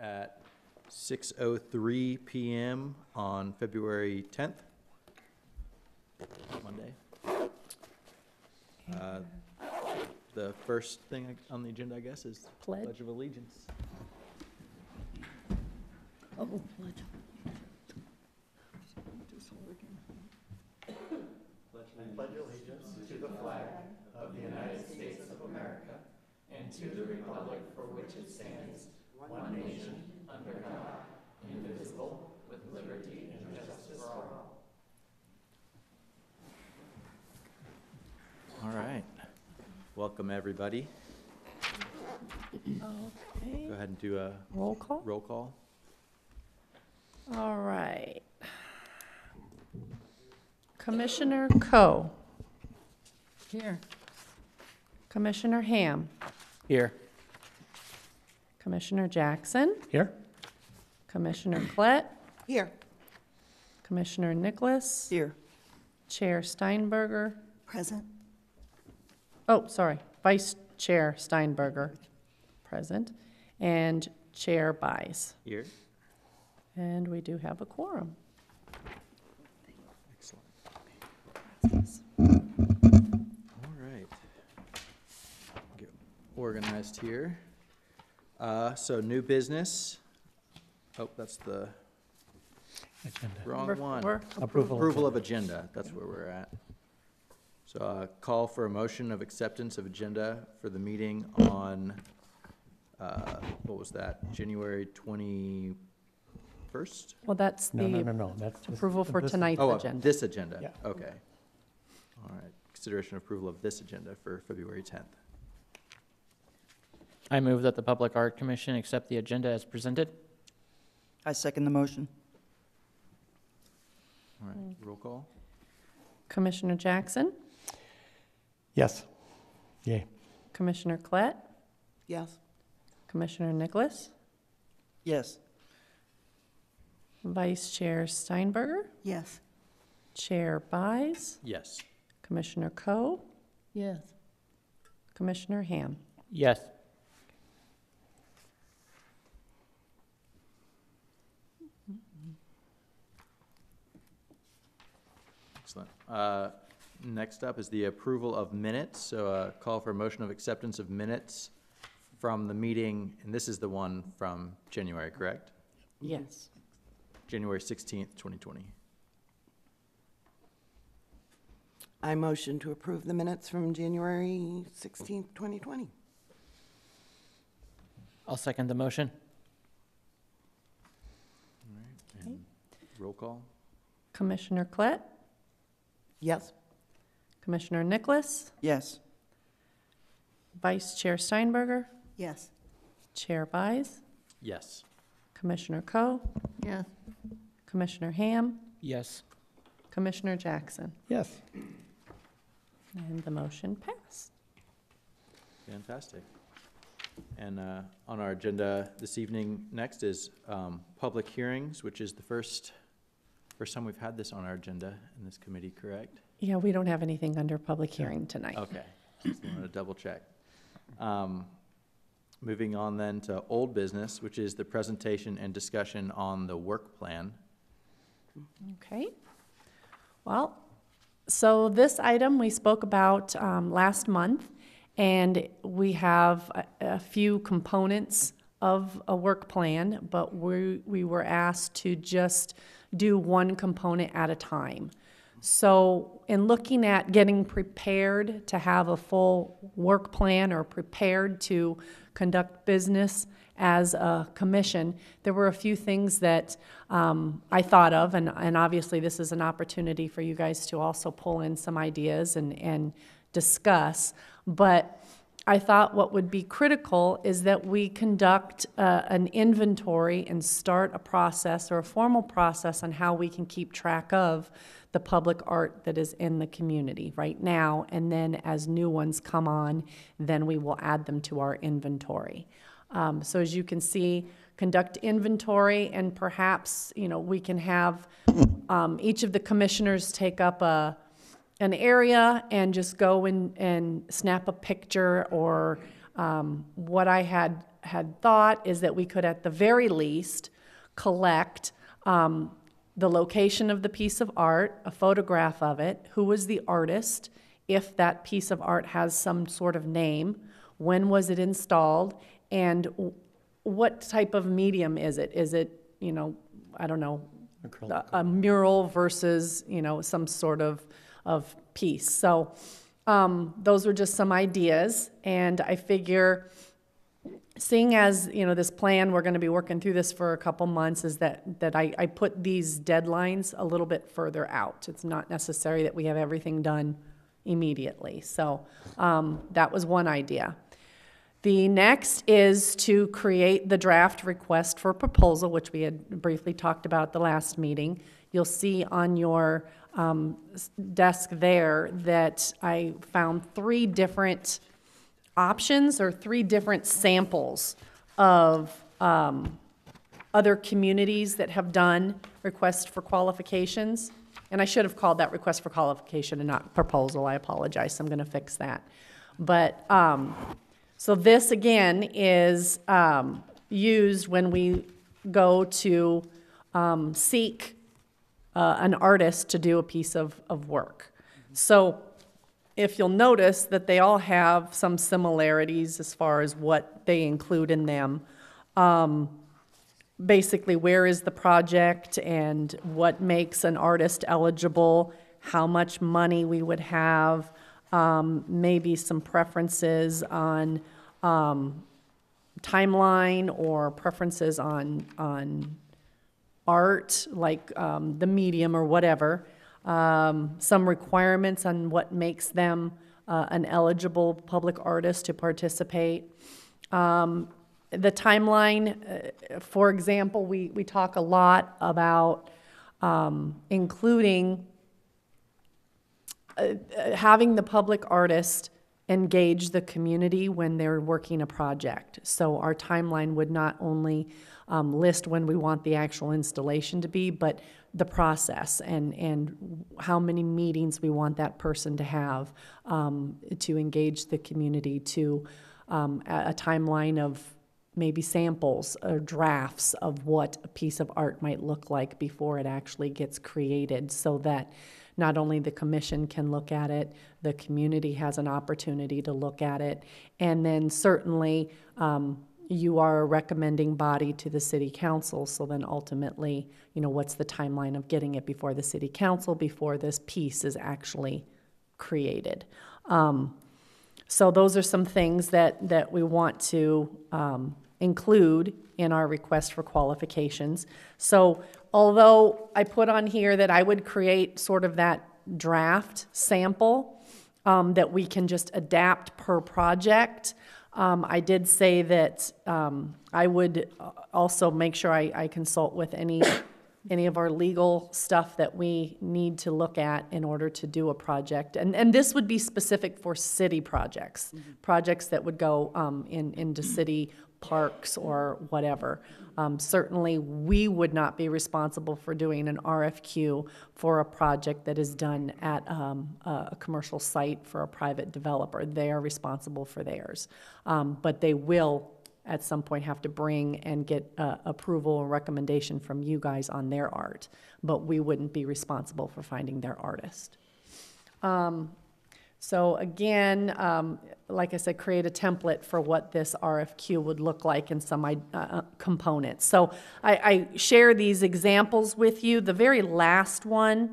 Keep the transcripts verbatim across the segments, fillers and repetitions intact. at six oh three p m on February tenth, Monday. Uh, the first thing on the agenda, I guess, is Pledge, Pledge of Allegiance. Oh, Pledge. I pledge allegiance to the flag of the United States of America and to the republic for which it stands, one nation, under God, indivisible, with liberty and justice for all. All right. Welcome, everybody. Okay. Go ahead and do a roll call. Roll call. All right. Commissioner Coe. Here. Commissioner Ham. Here. Commissioner Jackson. Here. Commissioner Klett. Here. Commissioner Nicholas. Here. Chair Steinberger. Present. Oh, sorry. Vice Chair Steinberger. Present. And Chair Byes. Here. And we do have a quorum. All right, get organized here. Uh, so new business. Oh, that's the agenda. Wrong we're, one. We're approval approval of, agenda. of agenda. That's where we're at. So uh, call for a motion of acceptance of agenda for the meeting on uh, what was that? January twenty-first. Well, that's no, the no, no, no. That's approval this, for this tonight's oh, agenda. Oh, this agenda. Yeah. Okay. All right. Consideration of approval of this agenda for February tenth. I move that the Public Art Commission accept the agenda as presented. I second the motion. All right. Mm. Roll call. Commissioner Jackson? Yes. Yay. Commissioner Klett? Yes. Commissioner Nicholas? Yes. Vice Chair Steinberger? Yes. Chair Byes? Yes. Commissioner Coe? Yes. Commissioner Ham? Yes. Excellent. Uh, next up is the approval of minutes. So a call for a motion of acceptance of minutes from the meeting, and this is the one from January, correct? Yes. January sixteenth, twenty twenty. I motion to approve the minutes from January sixteenth, twenty twenty. I'll second the motion. All right. And roll call. Commissioner Klett? Yes. Commissioner Nicholas? Yes. Vice Chair Steinberger? Yes. Chair Byes? Yes. Commissioner Coe? Yes. Commissioner Ham? Yes. Commissioner Jackson? Yes. And the motion passed. Fantastic. And uh, on our agenda this evening, next is um, public hearings, which is the first first time we've had this on our agenda in this committee, correct? Yeah, we don't have anything under public hearing tonight. Okay. Just wanted to double check. Um, moving on then to old business, which is the presentation and discussion on the work plan. Okay. Well, so this item we spoke about um, last month, and we have a, a few components of a work plan, but we, we were asked to just do one component at a time. So in looking at getting prepared to have a full work plan or prepared to conduct business as a commission, there were a few things that um, I thought of, and, and obviously this is an opportunity for you guys to also pull in some ideas and, and discuss, but I thought what would be critical is that we conduct uh, an inventory and start a process or a formal process on how we can keep track of the public art that is in the community right now, and then as new ones come on, then we will add them to our inventory. Um, so as you can see, conduct inventory, and perhaps, you know, we can have um, each of the commissioners take up a an area and just go in and snap a picture, or um, what I had had thought is that we could at the very least collect um, the location of the piece of art, a photograph of it, who was the artist, if that piece of art has some sort of name, when was it installed, and what type of medium is it? Is it, you know, I don't know, a, a mural versus, you know, some sort of, of piece. So um, those were just some ideas, and I figure, seeing as, you know, this plan, we're going to be working through this for a couple months, is that, that I, I put these deadlines a little bit further out. It's not necessary that we have everything done immediately. So um, that was one idea. The next is to create the draft request for proposal, which we had briefly talked about at the last meeting. You'll see on your um, desk there that I found three different options or three different samples of um, other communities that have done requests for qualifications. And I should have called that request for qualification and not proposal. I apologize. So I'm going to fix that. But um, so this, again, is um, used when we go to um, seek uh, an artist to do a piece of, of work. So if you'll notice that they all have some similarities as far as what they include in them. Um, basically, where is the project and what makes an artist eligible, how much money we would have, um, maybe some preferences on um, timeline or preferences on, on art, like um, the medium or whatever. Um, some requirements on what makes them uh, an eligible public artist to participate. Um, the timeline, uh, for example, we, we talk a lot about um, including uh, having the public artist engage the community when they're working a project. So our timeline would not only um, list when we want the actual installation to be, but the process and, and how many meetings we want that person to have um, to engage the community, to um, a, a timeline of maybe samples or drafts of what a piece of art might look like before it actually gets created, so that not only the commission can look at it, the community has an opportunity to look at it, and then certainly um, you are a recommending body to the city council, so then ultimately, you know, what's the timeline of getting it before the city council, before this piece is actually created. Um, so those are some things that, that we want to um, include in our request for qualifications. So although I put on here that I would create sort of that draft sample um, that we can just adapt per project, Um, I did say that um, I would also make sure I, I consult with any any of our legal stuff that we need to look at in order to do a project. And, and this would be specific for city projects, mm-hmm. projects that would go um, in, into city parks or whatever. Um, certainly we would not be responsible for doing an R F Q for a project that is done at um, a commercial site for a private developer. They are responsible for theirs, um, but they will at some point have to bring and get uh, approval or recommendation from you guys on their art, but we wouldn't be responsible for finding their artist. Um, So again, um, like I said, create a template for what this R F Q would look like and some uh, components. So I, I share these examples with you. The very last one,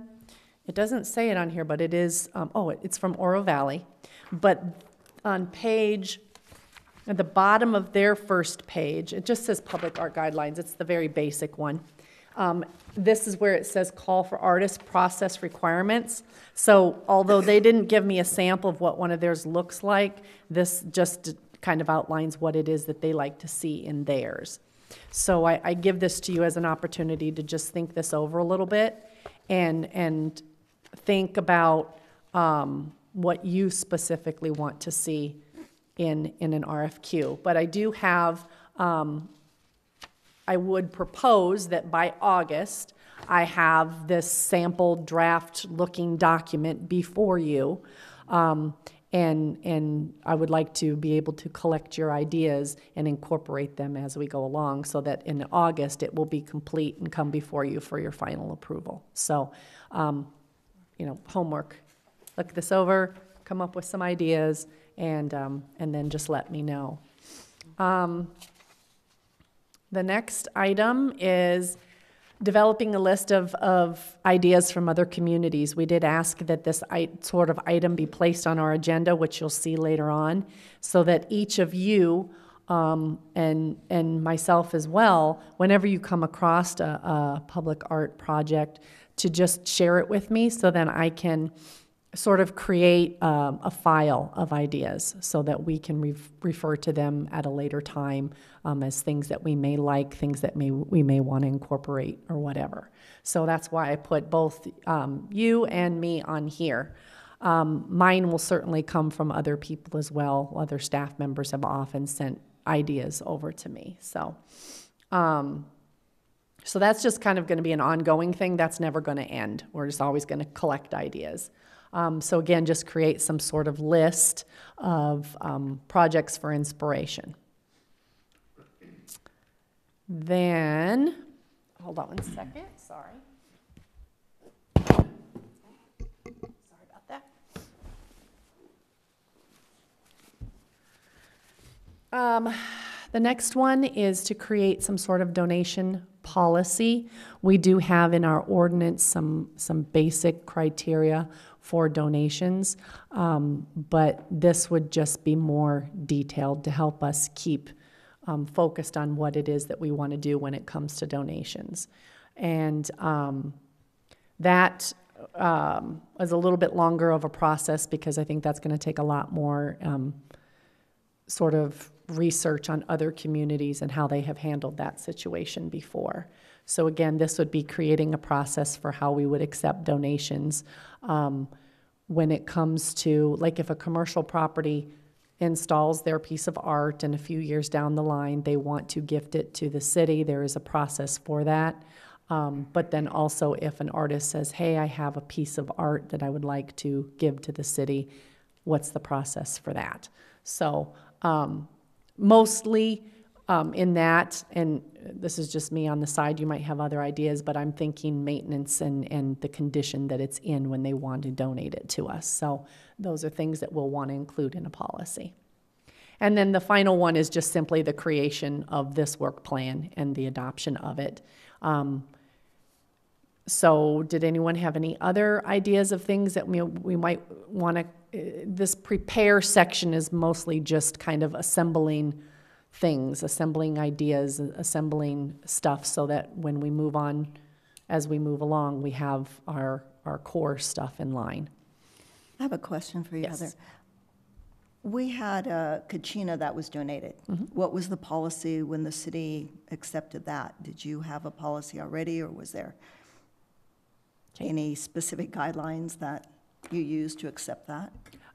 it doesn't say it on here, but it is, um, oh, it, it's from Oro Valley. But on page, at the bottom of their first page, it just says public art guidelines. It's the very basic one. Um, this is where it says call for artist process requirements. So although they didn't give me a sample of what one of theirs looks like, this just kind of outlines what it is that they like to see in theirs. So I, I give this to you as an opportunity to just think this over a little bit and, and think about um, what you specifically want to see in, in an R F Q. But I do have... Um, I would propose that by August, I have this sample draft looking document before you. Um, and and I would like to be able to collect your ideas and incorporate them as we go along, so that in August it will be complete and come before you for your final approval. So, um, you know, homework. Look this over, come up with some ideas, and um, and then just let me know. Um, the next item is developing a list of, of ideas from other communities. We did ask that this I, sort of item be placed on our agenda, which you'll see later on, so that each of you um, and, and myself as well, whenever you come across a, a public art project, to just share it with me, so then I can sort of create um, a file of ideas so that we can re refer to them at a later time um, as things that we may like, things that may, we may want to incorporate or whatever. So that's why I put both um, you and me on here. Um, mine will certainly come from other people as well. Other staff members have often sent ideas over to me. So, um, so that's just kind of going to be an ongoing thing. That's never going to end. We're just always going to collect ideas. Um, so again, just create some sort of list of um, projects for inspiration. Then, hold on one second, sorry. Sorry about that. Um, the next one is to create some sort of donation policy. We do have in our ordinance some, some basic criteria for donations, um, but this would just be more detailed to help us keep um, focused on what it is that we want to do when it comes to donations. And um, that um, is a little bit longer of a process, because I think that's going to take a lot more um, sort of research on other communities and how they have handled that situation before. So again, this would be creating a process for how we would accept donations um, when it comes to, like, if a commercial property installs their piece of art and a few years down the line they want to gift it to the city, there is a process for that. Um, but then also, if an artist says, hey, I have a piece of art that I would like to give to the city, what's the process for that? So um, mostly Um, in that, and this is just me on the side, you might have other ideas, but I'm thinking maintenance and, and the condition that it's in when they want to donate it to us. So those are things that we'll want to include in a policy. And then the final one is just simply the creation of this work plan and the adoption of it. Um, so did anyone have any other ideas of things that we, we might want to, this prepare section is mostly just kind of assembling things, assembling ideas, assembling stuff, so that when we move on, as we move along, we have our, our core stuff in line. I have a question for you, yes. Heather. We had a kachina that was donated. Mm-hmm. What was the policy when the city accepted that? Did you have a policy already, or was there okay. any specific guidelines that you used to accept that?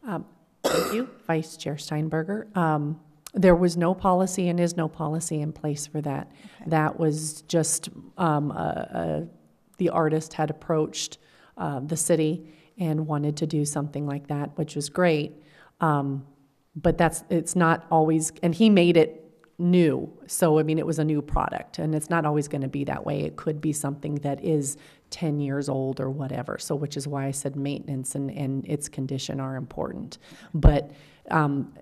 Um, thank you, Vice Chair Steinberger. Um, There was no policy and is no policy in place for that. Okay. That was just um, a, a, the artist had approached uh, the city and wanted to do something like that, which was great. Um, but that's, it's not always, and he made it new. So, I mean, it was a new product, and it's not always going to be that way. It could be something that is ten years old or whatever. So, which is why I said maintenance and, and its condition are important. But um,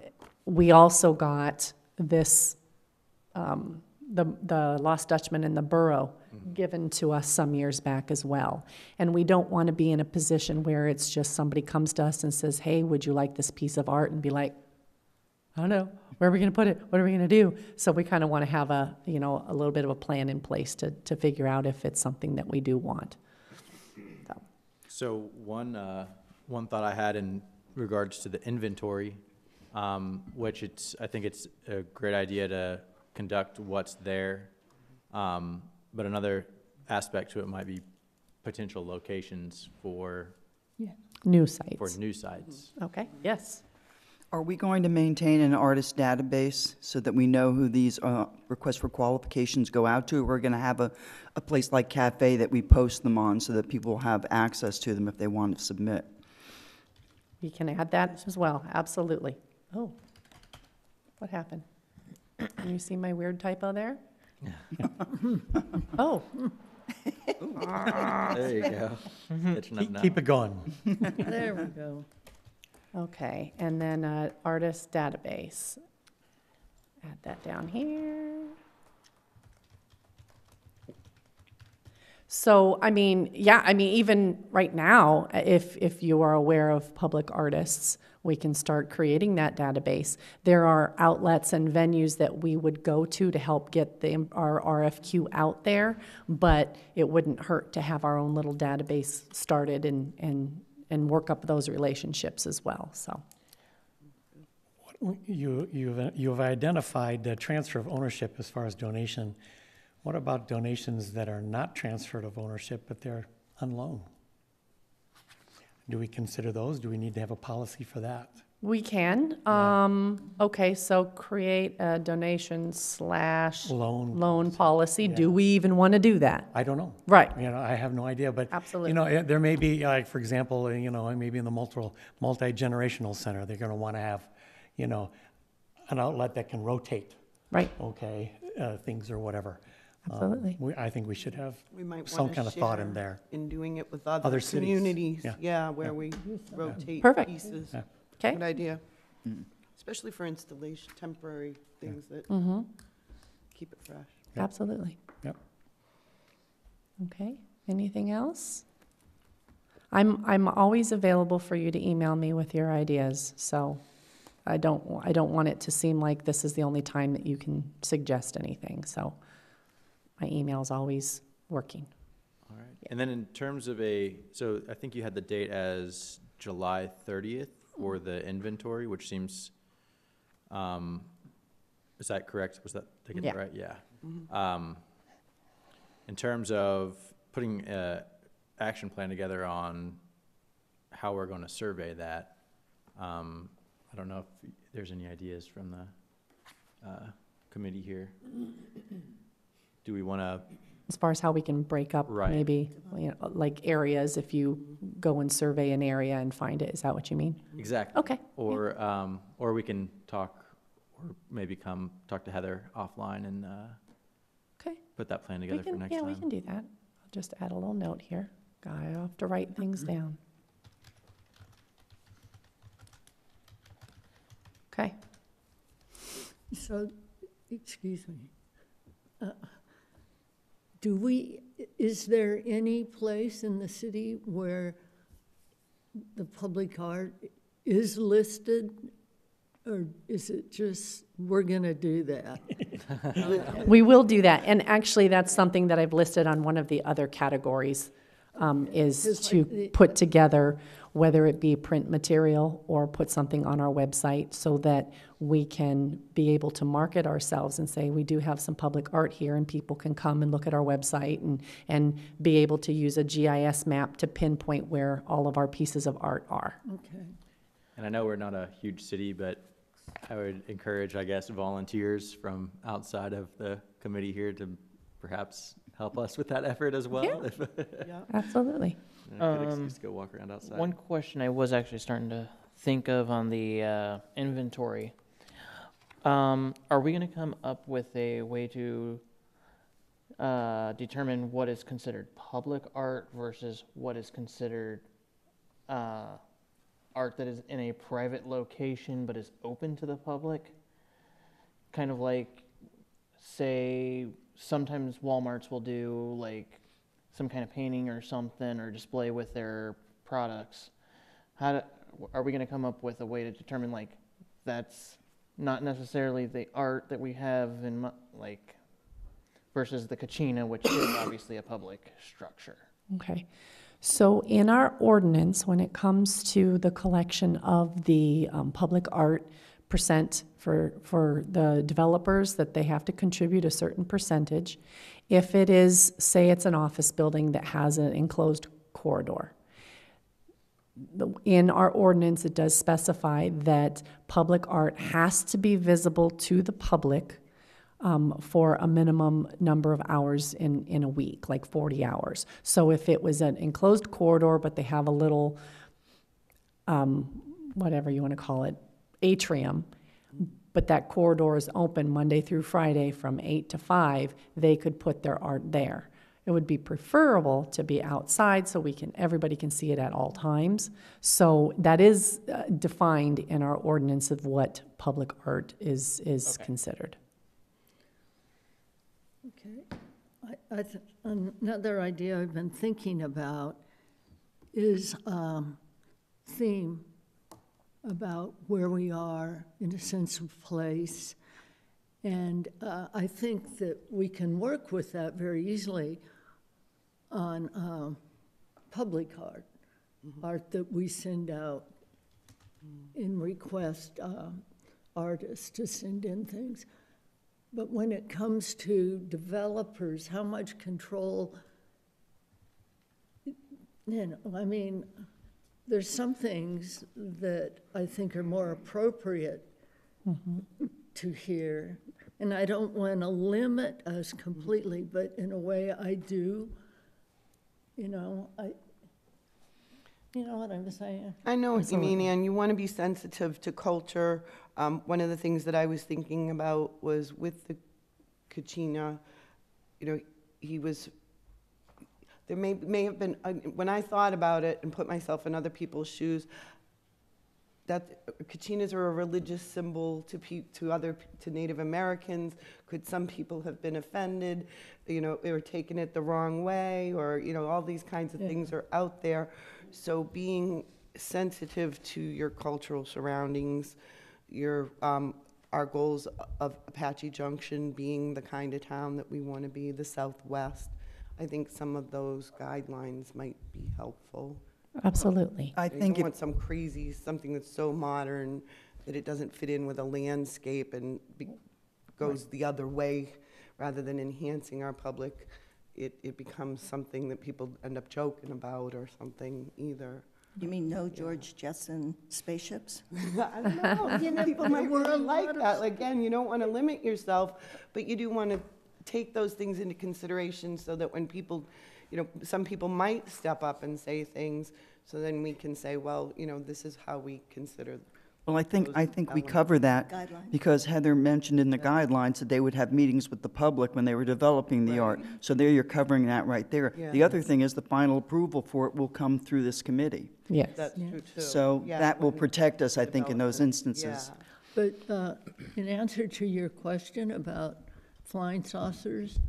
we also got this, um, the, the Lost Dutchman and the Burrow mm-hmm. given to us some years back as well. And we don't want to be in a position where it's just somebody comes to us and says, hey, would you like this piece of art? And be like, I don't know, where are we going to put it? What are we going to do? So we kind of want to have a, you know, a little bit of a plan in place to, to figure out if it's something that we do want. So, so one, uh, one thought I had in regards to the inventory, Um, which it's, I think it's a great idea to conduct what's there, um, but another aspect to it might be potential locations for yeah. new sites. For new sites. Okay. Yes. Are we going to maintain an artist database so that we know who these uh, requests for qualifications go out to? We're going to have a, a place like Cafe that we post them on so that people have access to them if they want to submit. You can add that as well, absolutely. Oh, what happened? Can you see my weird typo there? Oh. There you go. It's keep, keep it going. There we go. Okay, and then uh, artist database. Add that down here. So, I mean, yeah, I mean, even right now, if, if you are aware of public artists, we can start creating that database. There are outlets and venues that we would go to to help get the, our R F Q out there, but it wouldn't hurt to have our own little database started and, and, and work up those relationships as well, so. You, you've, you've identified the transfer of ownership as far as donation. What about donations that are not transferred of ownership, but they're on loan? Do we consider those? Do we need to have a policy for that? We can. Yeah. Um, okay, so create a donation slash loan, loan policy. Yeah. Do we even want to do that? I don't know. Right. You know, I have no idea. But absolutely, you know, there may be, like, for example, you know, maybe in the multi multi-generational center, they're going to want to have, you know, an outlet that can rotate. Right. Okay, uh, things or whatever. Absolutely. Um, we, I think we should have we might some kind of thought in there. In doing it with other, other communities, yeah, yeah, where yeah. we rotate perfect. Pieces. Yeah. Okay. Good idea. Mm. Especially for installation, temporary things yeah. that mm-hmm. keep it fresh. Yep. Absolutely. Yep. Okay. Anything else? I'm I'm always available for you to email me with your ideas. So I don't I don't want it to seem like this is the only time that you can suggest anything. So. My email's always working. All right. Yeah. And then in terms of a, so I think you had the date as July thirtieth for the inventory, which seems, um, is that correct? Was that taken yeah. right? Yeah. Mm-hmm. Um, in terms of putting an action plan together on how we're going to survey that, um, I don't know if there's any ideas from the uh, committee here. Do we want to? As far as how we can break up right. maybe you know, like areas, if you go and survey an area and find it, is that what you mean? Exactly. Okay. Or, yeah. um, or we can talk or maybe come talk to Heather offline and uh, okay. put that plan together can, for next yeah, time. Yeah, we can do that. I'll just add a little note here. I have to write things down. Okay. So, excuse me. Uh, Do we, is there any place in the city where the public art is listed, or is it just, we're going to do that? We will do that. And actually, that's something that I've listed on one of the other categories, um, is to like the, put together, whether it be print material or put something on our website so that we can be able to market ourselves and say, we do have some public art here and people can come and look at our website and, and be able to use a G I S map to pinpoint where all of our pieces of art are. Okay. And I know we're not a huge city, but I would encourage, I guess, volunteers from outside of the committee here to perhaps help us with that effort as well. Yeah, yeah. Absolutely. Good excuse to go walk around outside. One question I was actually starting to think of on the uh, inventory. Um, are we going to come up with a way to uh, determine what is considered public art versus what is considered uh, art that is in a private location but is open to the public? Kind of like, say, sometimes Walmarts will do like some kind of painting or something or display with their products. How do, are we going to come up with a way to determine, like, that's not necessarily the art that we have in, like, versus the kachina, which is obviously a public structure? Okay. So in our ordinance, when it comes to the collection of the um, public art percent for, for the developers, that they have to contribute a certain percentage. If it is, say it's an office building that has an enclosed corridor, in our ordinance it does specify that public art has to be visible to the public um, for a minimum number of hours in, in a week, like forty hours. So if it was an enclosed corridor but they have a little um, whatever you want to call it, atrium, but that corridor is open Monday through Friday from eight to five, they could put their art there. It would be preferable to be outside so we can everybody can see it at all times. So that is uh, defined in our ordinance of what public art is is okay. considered. Okay. I, I th another idea I've been thinking about is um, theme about where we are in a sense of place. And uh, I think that we can work with that very easily on um, public art, mm-hmm. art that we send out mm. in request uh, artists to send in things. But when it comes to developers, how much control, you know, I mean, there's some things that I think are more appropriate mm-hmm. to hear, and I don't want to limit us completely, but in a way I do, you know, I, you know what I'm saying? I know what you mean, Anne. You want to be sensitive to culture. Um, one of the things that I was thinking about was with the Kachina, you know, he was, there may, may have been, uh, when I thought about it and put myself in other people's shoes, that Kachinas are a religious symbol to pe to other to Native Americans. Could some people have been offended, you know, or taken it the wrong way, or you know, all these kinds of yeah. things are out there. So being sensitive to your cultural surroundings, your um, our goals of Apache Junction being the kind of town that we want to be, the Southwest. I think some of those guidelines might be helpful. Absolutely. I think you want some crazy, something that's so modern that it doesn't fit in with a landscape and be, goes right. the other way rather than enhancing our public. It, it becomes something that people end up joking about or something either. You mean no George yeah. Jetson spaceships? I don't know. You know, people might really like that. Again, you don't want to limit yourself, but you do want to take those things into consideration so that when people, you know, some people might step up and say things, so then we can say, well, you know, this is how we consider. Well, I think I think we cover that guidelines. Because Heather mentioned in the yeah. guidelines that they would have meetings with the public when they were developing the right. art. So there you're covering that right there. Yeah. The other thing is the final approval for it will come through this committee. Yes. That's yeah. true too. So yeah, that will protect us, I think, in those instances. Yeah. But uh, in answer to your question about flying saucers,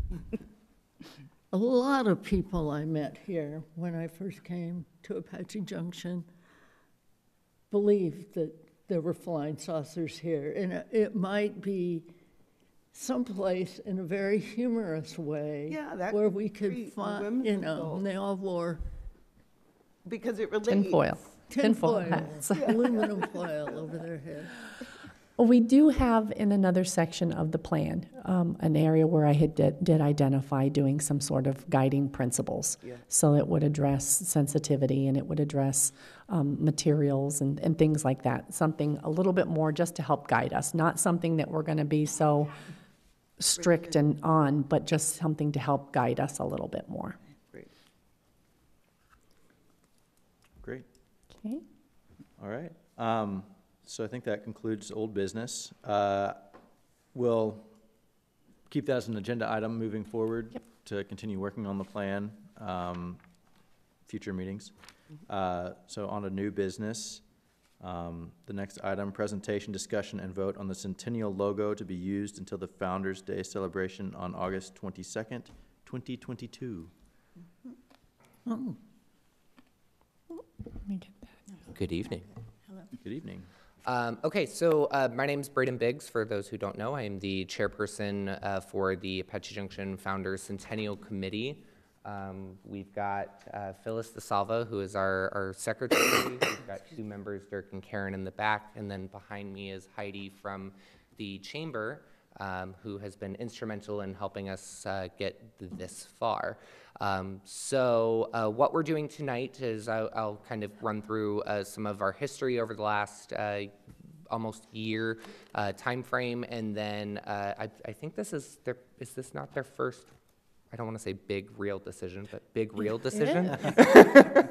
a lot of people I met here when I first came to Apache Junction believed that there were flying saucers here. And it might be someplace in a very humorous way yeah, that where we could find, you know, and they all wore. Because it relates. Tin foil. Tin, Tin foil. Hats. Yeah. Aluminum foil over their head. We do have in another section of the plan um, an area where I had did, did identify doing some sort of guiding principles. Yeah. So it would address sensitivity and it would address um, materials and, and things like that. Something a little bit more just to help guide us. Not something that we're going to be so strict and on, but just something to help guide us a little bit more. Great. Great. Okay. All right. Um, So I think that concludes old business. Uh, we'll keep that as an agenda item moving forward yep. to continue working on the plan, um, future meetings. Mm-hmm. uh, so on to new business, um, the next item, presentation, discussion, and vote on the Centennial logo to be used until the Founders Day celebration on August twenty-second, twenty twenty-two. Mm-hmm. Oh. Let me get that. Good evening. Hello. Good evening. Um, okay, so uh, my name is Brayden Biggs. For those who don't know, I am the chairperson uh, for the Apache Junction Founders Centennial Committee. Um, we've got uh, Phyllis DeSalvo, who is our, our secretary. We've got two members, Dirk and Karen, in the back. And then behind me is Heidi from the chamber, um, who has been instrumental in helping us uh, get this far. Um, so uh, what we're doing tonight is I'll, I'll kind of run through uh, some of our history over the last uh, almost year uh, time frame, and then uh, I, I think this is their, is this not their first I don't want to say big, real decision, but big, real decision. Yeah.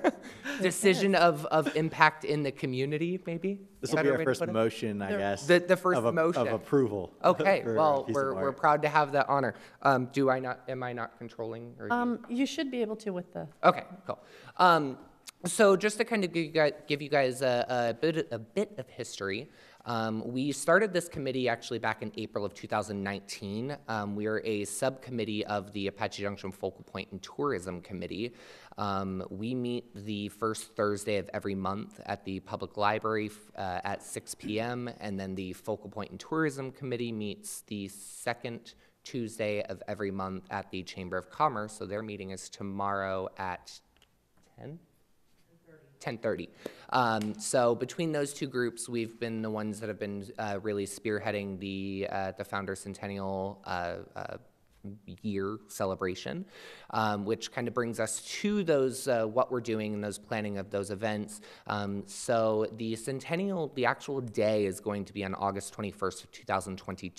Decision of, of impact in the community, maybe? This will be our first motion, I guess. The, the first of a, motion. Of approval. Okay, well, we're, we're proud to have that honor. Um, do I not, am I not controlling? Or um, you, you should be able to with the. Okay, cool. Um, so just to kind of give you guys, give you guys a, a, bit, a bit of history, Um, we started this committee actually back in April of two thousand nineteen. Um, we are a subcommittee of the Apache Junction Focal Point and Tourism Committee. Um, we meet the first Thursday of every month at the public library uh, at six p m and then the Focal Point and Tourism Committee meets the second Tuesday of every month at the Chamber of Commerce. So their meeting is tomorrow at ten? ten thirty. Um, so between those two groups, we've been the ones that have been uh, really spearheading the uh, the Founders Centennial uh, uh, year celebration, um, which kind of brings us to those uh, what we're doing and those planning of those events. Um, so the Centennial, the actual day is going to be on August twenty-first of twenty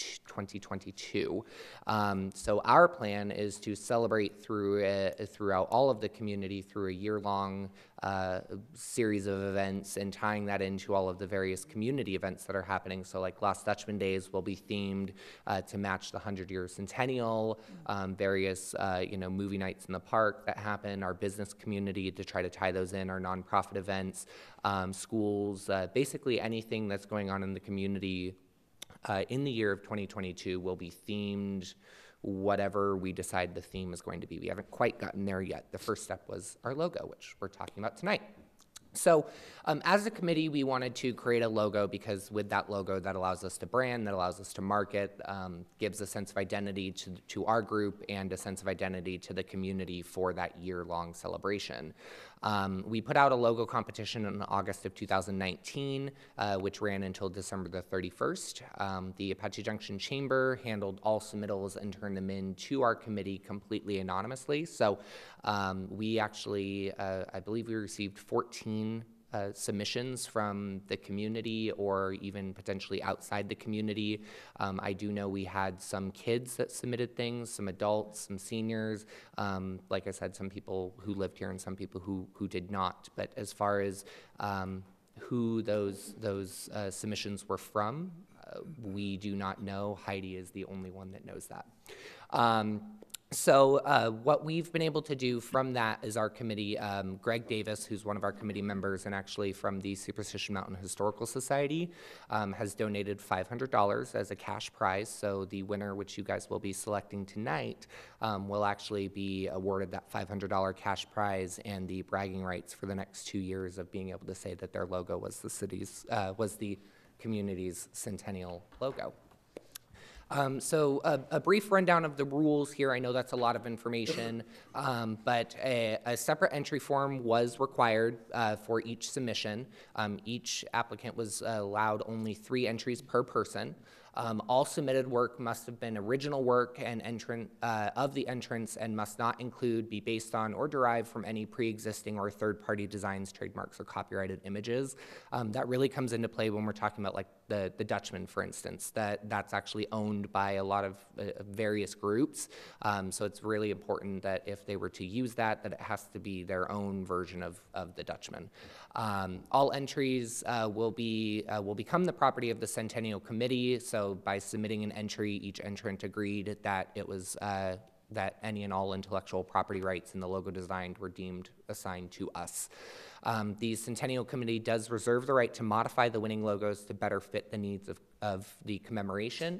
twenty-two. Um, so our plan is to celebrate through uh, throughout all of the community through a year-long Uh, series of events and tying that into all of the various community events that are happening. So like Lost Dutchman Days will be themed uh, to match the hundred-year centennial, um, various uh, you know, movie nights in the park that happen, our business community to try to tie those in, our nonprofit events, um, schools, uh, basically anything that's going on in the community uh, in the year of twenty twenty-two will be themed whatever we decide the theme is going to be. We haven't quite gotten there yet. The first step was our logo, which we're talking about tonight. So um, as a committee, we wanted to create a logo because with that logo, that allows us to brand, that allows us to market, um, gives a sense of identity to, to our group and a sense of identity to the community for that year-long celebration. Um, we put out a logo competition in August of two thousand nineteen, uh, which ran until December the thirty-first. Um, the Apache Junction Chamber handled all submittals and turned them in to our committee completely anonymously. So um, we actually, uh, I believe we received fourteen Uh, submissions from the community or even potentially outside the community. Um, I do know we had some kids that submitted things, some adults, some seniors. Um, like I said, some people who lived here and some people who, who did not. But as far as um, who those, those uh, submissions were from, uh, we do not know. Heidi is the only one that knows that. Um, So uh, what we've been able to do from that is our committee, um, Greg Davis, who's one of our committee members and actually from the Superstition Mountain Historical Society, um, has donated five hundred dollars as a cash prize. So the winner, which you guys will be selecting tonight, um, will actually be awarded that five hundred dollar cash prize and the bragging rights for the next two years of being able to say that their logo was the city's, uh, was the community's centennial logo. Um, so a, a brief rundown of the rules here. I know that's a lot of information, um, but a, a separate entry form was required uh, for each submission. Um, each applicant was uh, allowed only three entries per person. Um, all submitted work must have been original work and entrant, uh, of the entrants and must not include, be based on, or derived from any pre-existing or third-party designs, trademarks, or copyrighted images. Um, that really comes into play when we're talking about like the, the Dutchman, for instance, that, that's actually owned by a lot of uh, various groups. Um, so it's really important that if they were to use that, that it has to be their own version of, of the Dutchman. Um, all entries uh, will, be, uh, will become the property of the Centennial Committee. So So by submitting an entry, each entrant agreed that it was uh, that any and all intellectual property rights in the logo designed were deemed assigned to us. Um, the Centennial Committee does reserve the right to modify the winning logos to better fit the needs of, of the commemoration.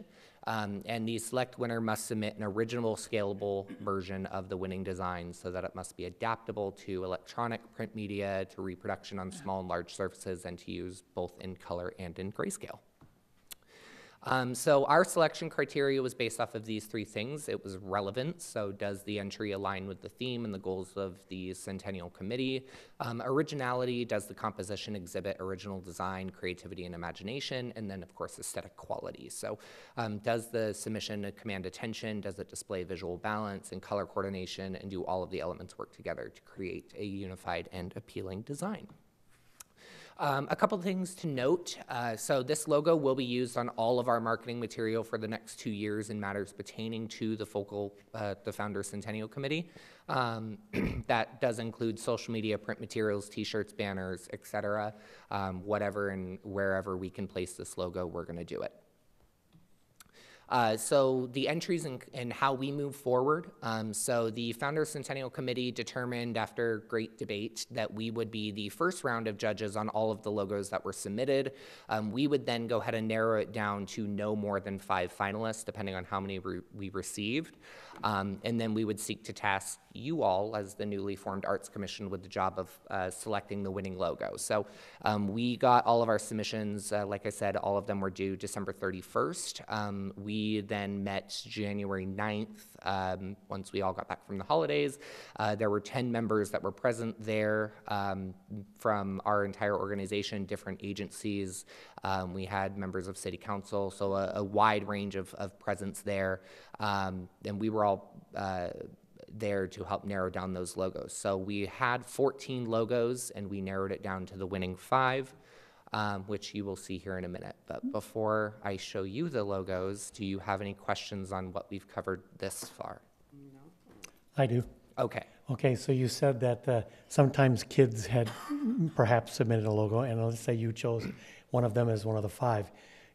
Um, and the select winner must submit an original scalable version of the winning design so that it must be adaptable to electronic print media, to reproduction on small and large surfaces, and to use both in color and in grayscale. Um, so our selection criteria was based off of these three things. It was relevance, so does the entry align with the theme and the goals of the Centennial Committee? Um, originality, does the composition exhibit original design, creativity, and imagination? And then, of course, aesthetic quality. So um, does the submission command attention? Does it display visual balance and color coordination? And do all of the elements work together to create a unified and appealing design? Um, a couple things to note. Uh, so this logo will be used on all of our marketing material for the next two years in matters pertaining to the focal, uh, the Founders Centennial Committee. Um, that does include social media, print materials, t-shirts, banners, et cetera. Um, whatever and wherever we can place this logo, we're gonna do it. Uh, so the entries and how we move forward. Um, so the Founders Centennial Committee determined after great debate that we would be the first round of judges on all of the logos that were submitted. Um, we would then go ahead and narrow it down to no more than five finalists, depending on how many re we received. Um, and then we would seek to task you all as the newly formed Arts Commission with the job of uh, selecting the winning logo. So um, we got all of our submissions, uh, like I said, all of them were due December thirty-first. Um, we We then met January ninth, um, once we all got back from the holidays. Uh, there were ten members that were present there um, from our entire organization, different agencies. Um, we had members of city council, so a, a wide range of, of presence there. Um, and we were all uh, there to help narrow down those logos. So we had fourteen logos and we narrowed it down to the winning five. Um, which you will see here in a minute. But before I show you the logos, do you have any questions on what we've covered this far? No. I do. Okay. Okay, so you said that uh, sometimes kids had perhaps submitted a logo, and let's say you chose one of them as one of the five.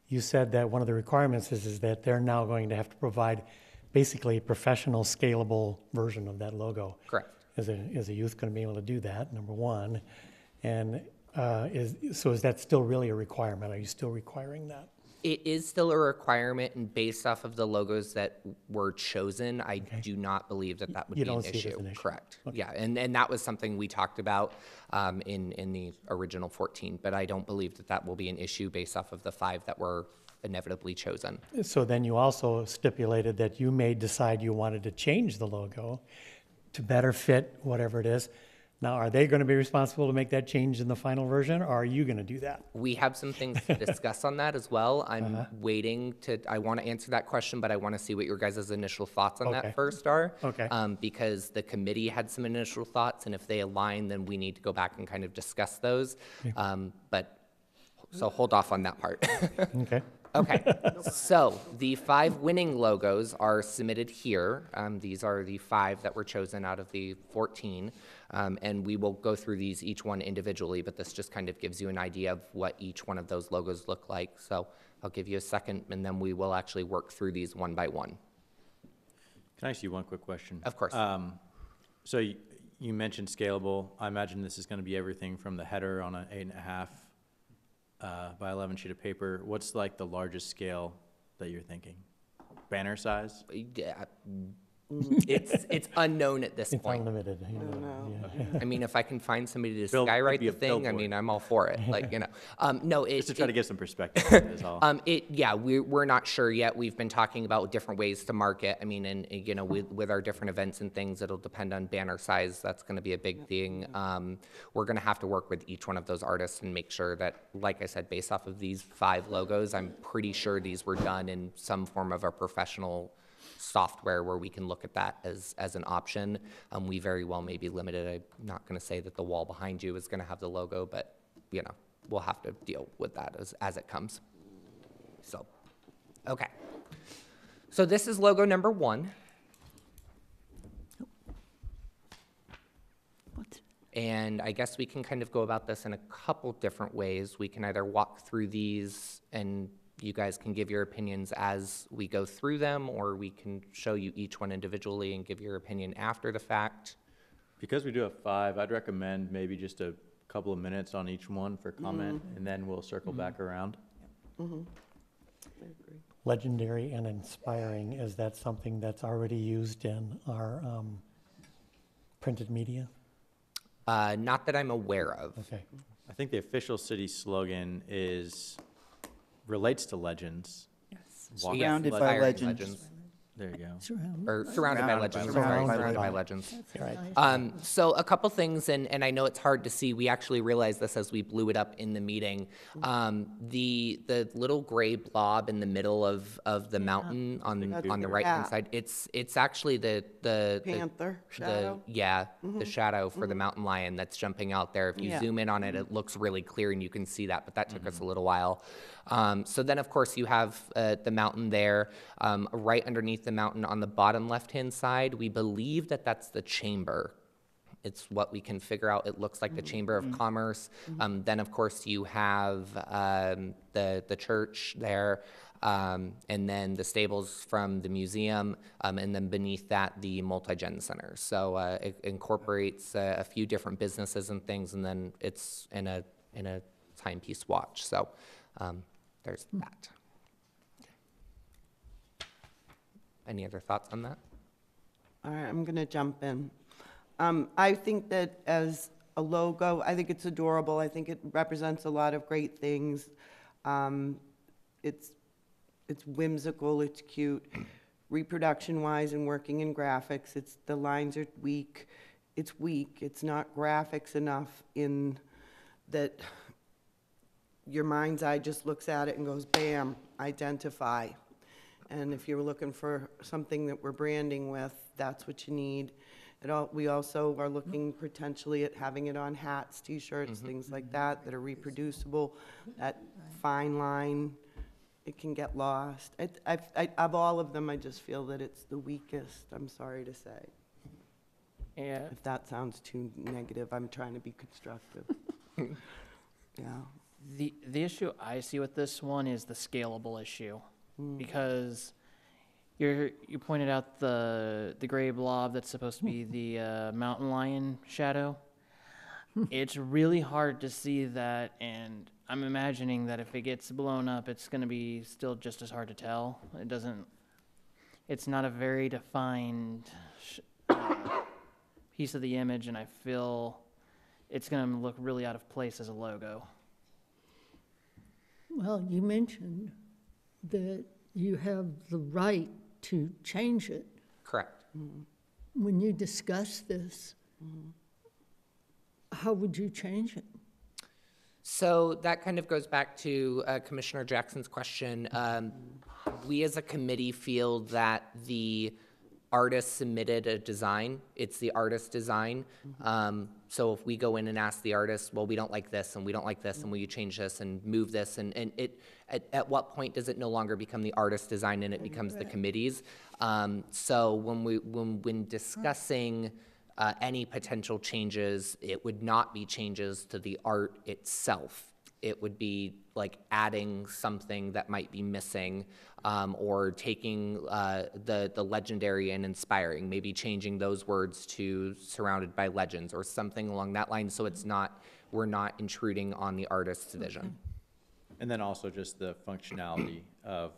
You said that one of the requirements is, is that they're now going to have to provide basically a professional, scalable version of that logo. Correct. Is a, is a youth going to be able to do that, number one? And Uh, is, so is that still really a requirement? Are you still requiring that? It is still a requirement, and based off of the logos that were chosen, I okay. do not believe that that would you be don't an, see issue. It as an issue. Correct. Okay. Yeah, and, and that was something we talked about um, in, in the original fourteen, but I don't believe that that will be an issue based off of the five that were inevitably chosen. So then you also stipulated that you may decide you wanted to change the logo to better fit whatever it is. Now, are they going to be responsible to make that change in the final version, or are you going to do that? We have some things to discuss on that as well. I'm uh-huh. waiting to, I want to answer that question, but I want to see what your guys' initial thoughts on okay. that first are. Okay. Um, because the committee had some initial thoughts, and if they align, then we need to go back and kind of discuss those. Okay. Um, but, so hold off on that part. Okay. Okay, so the five winning logos are submitted here. Um, these are the five that were chosen out of the fourteen, um, and we will go through these each one individually, but this just kind of gives you an idea of what each one of those logos look like. So I'll give you a second, and then we will actually work through these one by one. Can I ask you one quick question? Of course. Um, so you, you mentioned scalable. I imagine this is going to be everything from the header on an eight and a half Uh, by eleven sheet of paper. What's like the largest scale that you're thinking? Banner size? Yeah, it's it's unknown at this it's point. It's unlimited. You know. No, no. Yeah. I mean, if I can find somebody to Build, skywrite the thing, billboard. I mean, I'm all for it. Like you know, um, no. It, Just to try it, to give some perspective. on it is all. Um, it yeah, we we're not sure yet. We've been talking about different ways to market. I mean, and you know, with with our different events and things, it'll depend on banner size. That's going to be a big thing. Um, we're going to have to work with each one of those artists and make sure that, like I said, based off of these five logos, I'm pretty sure these were done in some form of a professional software where we can look at that as, as an option. Um, we very well may be limited. I'm not going to say that the wall behind you is going to have the logo, but you know, we'll have to deal with that as, as it comes. So, okay. So this is logo number one. What? And I guess we can kind of go about this in a couple different ways. We can either walk through these and you guys can give your opinions as we go through them, or we can show you each one individually and give your opinion after the fact. Because we do have five, I'd recommend maybe just a couple of minutes on each one for comment, mm-hmm. and then we'll circle mm-hmm. back around. Mm-hmm. I agree. Legendary and inspiring, is that something that's already used in our um, printed media? Uh, not that I'm aware of. Okay. I think the official city slogan is relates to legends. Yes. Surrounded by legends. legends. There you go. Surround, or surrounded by legends. Surrounded by legends. Right. Um, so a couple things, and, and I know it's hard to see. We actually realized this as we blew it up in the meeting. Um, the the little gray blob in the middle of, of the mountain yeah. on on the right hand yeah. side. It's it's actually the the panther the, shadow. The, yeah, mm-hmm. the shadow for mm-hmm. the mountain lion that's jumping out there. If you yeah. zoom in on it, it looks really clear, and you can see that. But that took mm-hmm. us a little while. Um, so then, of course, you have uh, the mountain there, um, right underneath the mountain on the bottom left-hand side. We believe that that's the chamber. It's what we can figure out. It looks like mm-hmm. the Chamber of mm-hmm. Commerce. Mm-hmm. Um, then, of course, you have um, the, the church there, um, and then the stables from the museum, um, and then beneath that, the multi-gen center. So uh, it incorporates uh, a few different businesses and things, and then it's in a, in a timepiece watch. So. Um, There's that. Any other thoughts on that? All right, I'm gonna jump in. Um, I think that as a logo, I think it's adorable. I think it represents a lot of great things. Um, it's, it's whimsical, it's cute. Reproduction-wise and working in graphics, it's, the lines are weak. It's weak, it's not graphics enough in that your mind's eye just looks at it and goes, bam, identify. And if you're looking for something that we're branding with, that's what you need. It all, we also are looking potentially at having it on hats, t-shirts, mm-hmm. things like that, that are reproducible. That fine line, it can get lost. I, I've, I, of all of them, I just feel that it's the weakest, I'm sorry to say. Yeah. If that sounds too negative, I'm trying to be constructive. Yeah. The, the issue I see with this one is the scalable issue, mm. because you're, you pointed out the, the gray blob that's supposed to be the uh, mountain lion shadow. It's really hard to see that, and I'm imagining that if it gets blown up, it's going to be still just as hard to tell. It doesn't, it's not a very defined sh uh, piece of the image, and I feel it's going to look really out of place as a logo. Well, you mentioned that you have the right to change it. Correct. Mm-hmm. When you discuss this, mm-hmm. how would you change it? So that kind of goes back to uh, Commissioner Jackson's question. Um, we as a committee feel that the artist submitted a design. It's the artist's design. Mm-hmm. um, so if we go in and ask the artist, well, we don't like this, and we don't like this, mm-hmm. and will you change this and move this? And, and it, at, at what point does it no longer become the artist's design and it becomes the committee's? Um, so when, we, when, when discussing uh, any potential changes, it would not be changes to the art itself. It would be like adding something that might be missing, um, or taking uh, the, the legendary and inspiring, maybe changing those words to surrounded by legends or something along that line, so it's not, we're not intruding on the artist's vision. And then also just the functionality of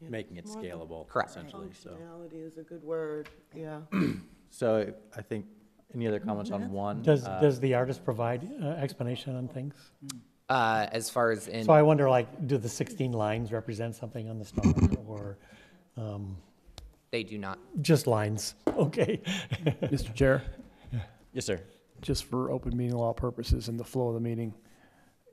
yeah, making it scalable, correct. Essentially. Functionality so. Is a good word, yeah. So I think, any other comments on one? Does, uh, does the artist provide uh, explanation on things? Mm. Uh, as far as in... So I wonder, like, do the sixteen lines represent something on the star, or... Um, they do not. Just lines. Okay. Mister Chair? Yes, sir. Just for open meeting law purposes and the flow of the meeting,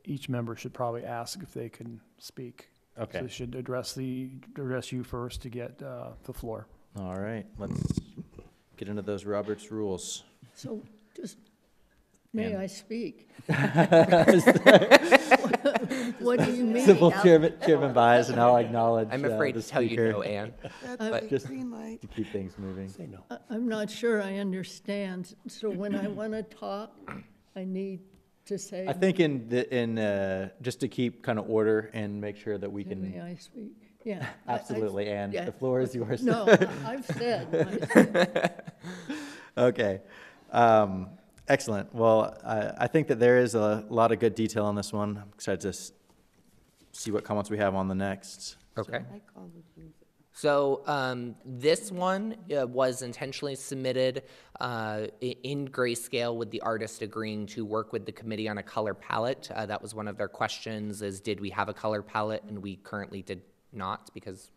each member should probably ask if they can speak. Okay. So they should address, the, address you first to get uh, the floor. All right. Let's get into those Robert's rules. So just... May yeah. I speak? What do you mean? Simple chairman, chairman bias, and I'll acknowledge. I'm afraid uh, to tell speaker. You no, Anne. But just to keep things moving. Say no. I, I'm not sure I understand. So when I want to talk, I need to say. I think in the, in uh, just to keep kind of order and make sure that we can. May I speak? Yeah. Absolutely, I, I, Anne. Yeah. The floor is yours. No, I, I've said. Okay. Um, Excellent. Well, I, I think that there is a lot of good detail on this one. I'm excited to s see what comments we have on the next. Okay. So um, this one uh, was intentionally submitted uh, in grayscale with the artist agreeing to work with the committee on a color palette. Uh, that was one of their questions, is did we have a color palette? And we currently did not, because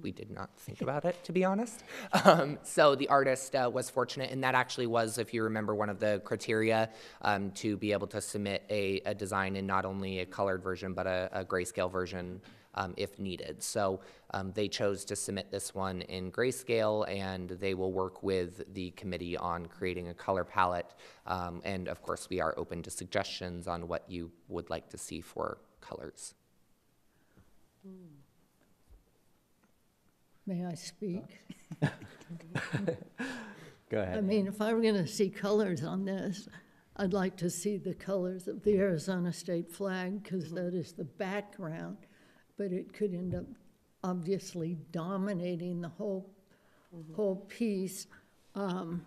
we did not think about it, to be honest. Um, so the artist uh, was fortunate, and that actually was, if you remember, one of the criteria um, to be able to submit a, a design in not only a colored version, but a, a grayscale version um, if needed. So um, they chose to submit this one in grayscale, and they will work with the committee on creating a color palette. Um, and of course, we are open to suggestions on what you would like to see for colors. Mm. May I speak? Go ahead. I mean, if I were going to see colors on this, I'd like to see the colors of the Arizona state flag, because that is the background, but it could end up obviously dominating the whole, mm-hmm. whole piece. Um,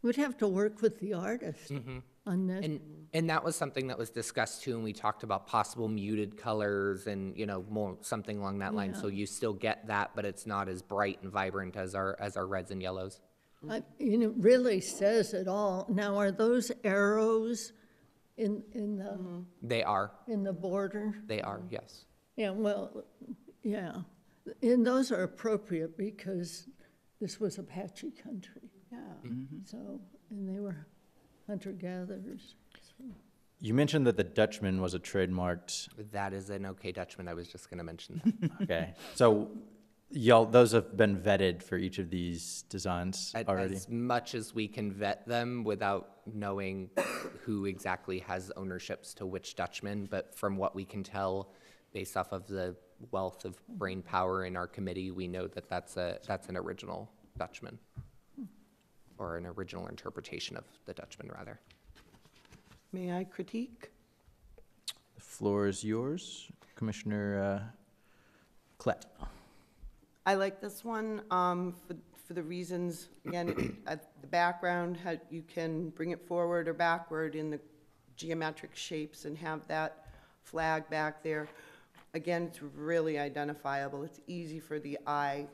we'd have to work with the artist. Mm-hmm. On this. And, and that was something that was discussed too, and we talked about possible muted colors and, you know, more something along that line. Yeah. So you still get that, but it's not as bright and vibrant as our as our reds and yellows. I, you know, it really says it all. Now, are those arrows in in the? Mm-hmm. They are in the border. They are, yes. Yeah. Well, yeah, and those are appropriate because this was Apache country. Yeah. Mm-hmm. So, and they were hunter-gatherers. You mentioned that the Dutchman was a trademarked. That is an okay Dutchman. I was just going to mention that. Okay. So y'all, those have been vetted for each of these designs At, already? As much as we can vet them without knowing who exactly has ownerships to which Dutchman, but from what we can tell, based off of the wealth of brain power in our committee, we know that that's, a, that's an original Dutchman. Or an original interpretation of the Dutchman, rather. May I critique? The floor is yours, Commissioner uh, Klett. I like this one um, for, for the reasons, again, at the background, how you can bring it forward or backward in the geometric shapes and have that flag back there. Again, it's really identifiable. It's easy for the eye.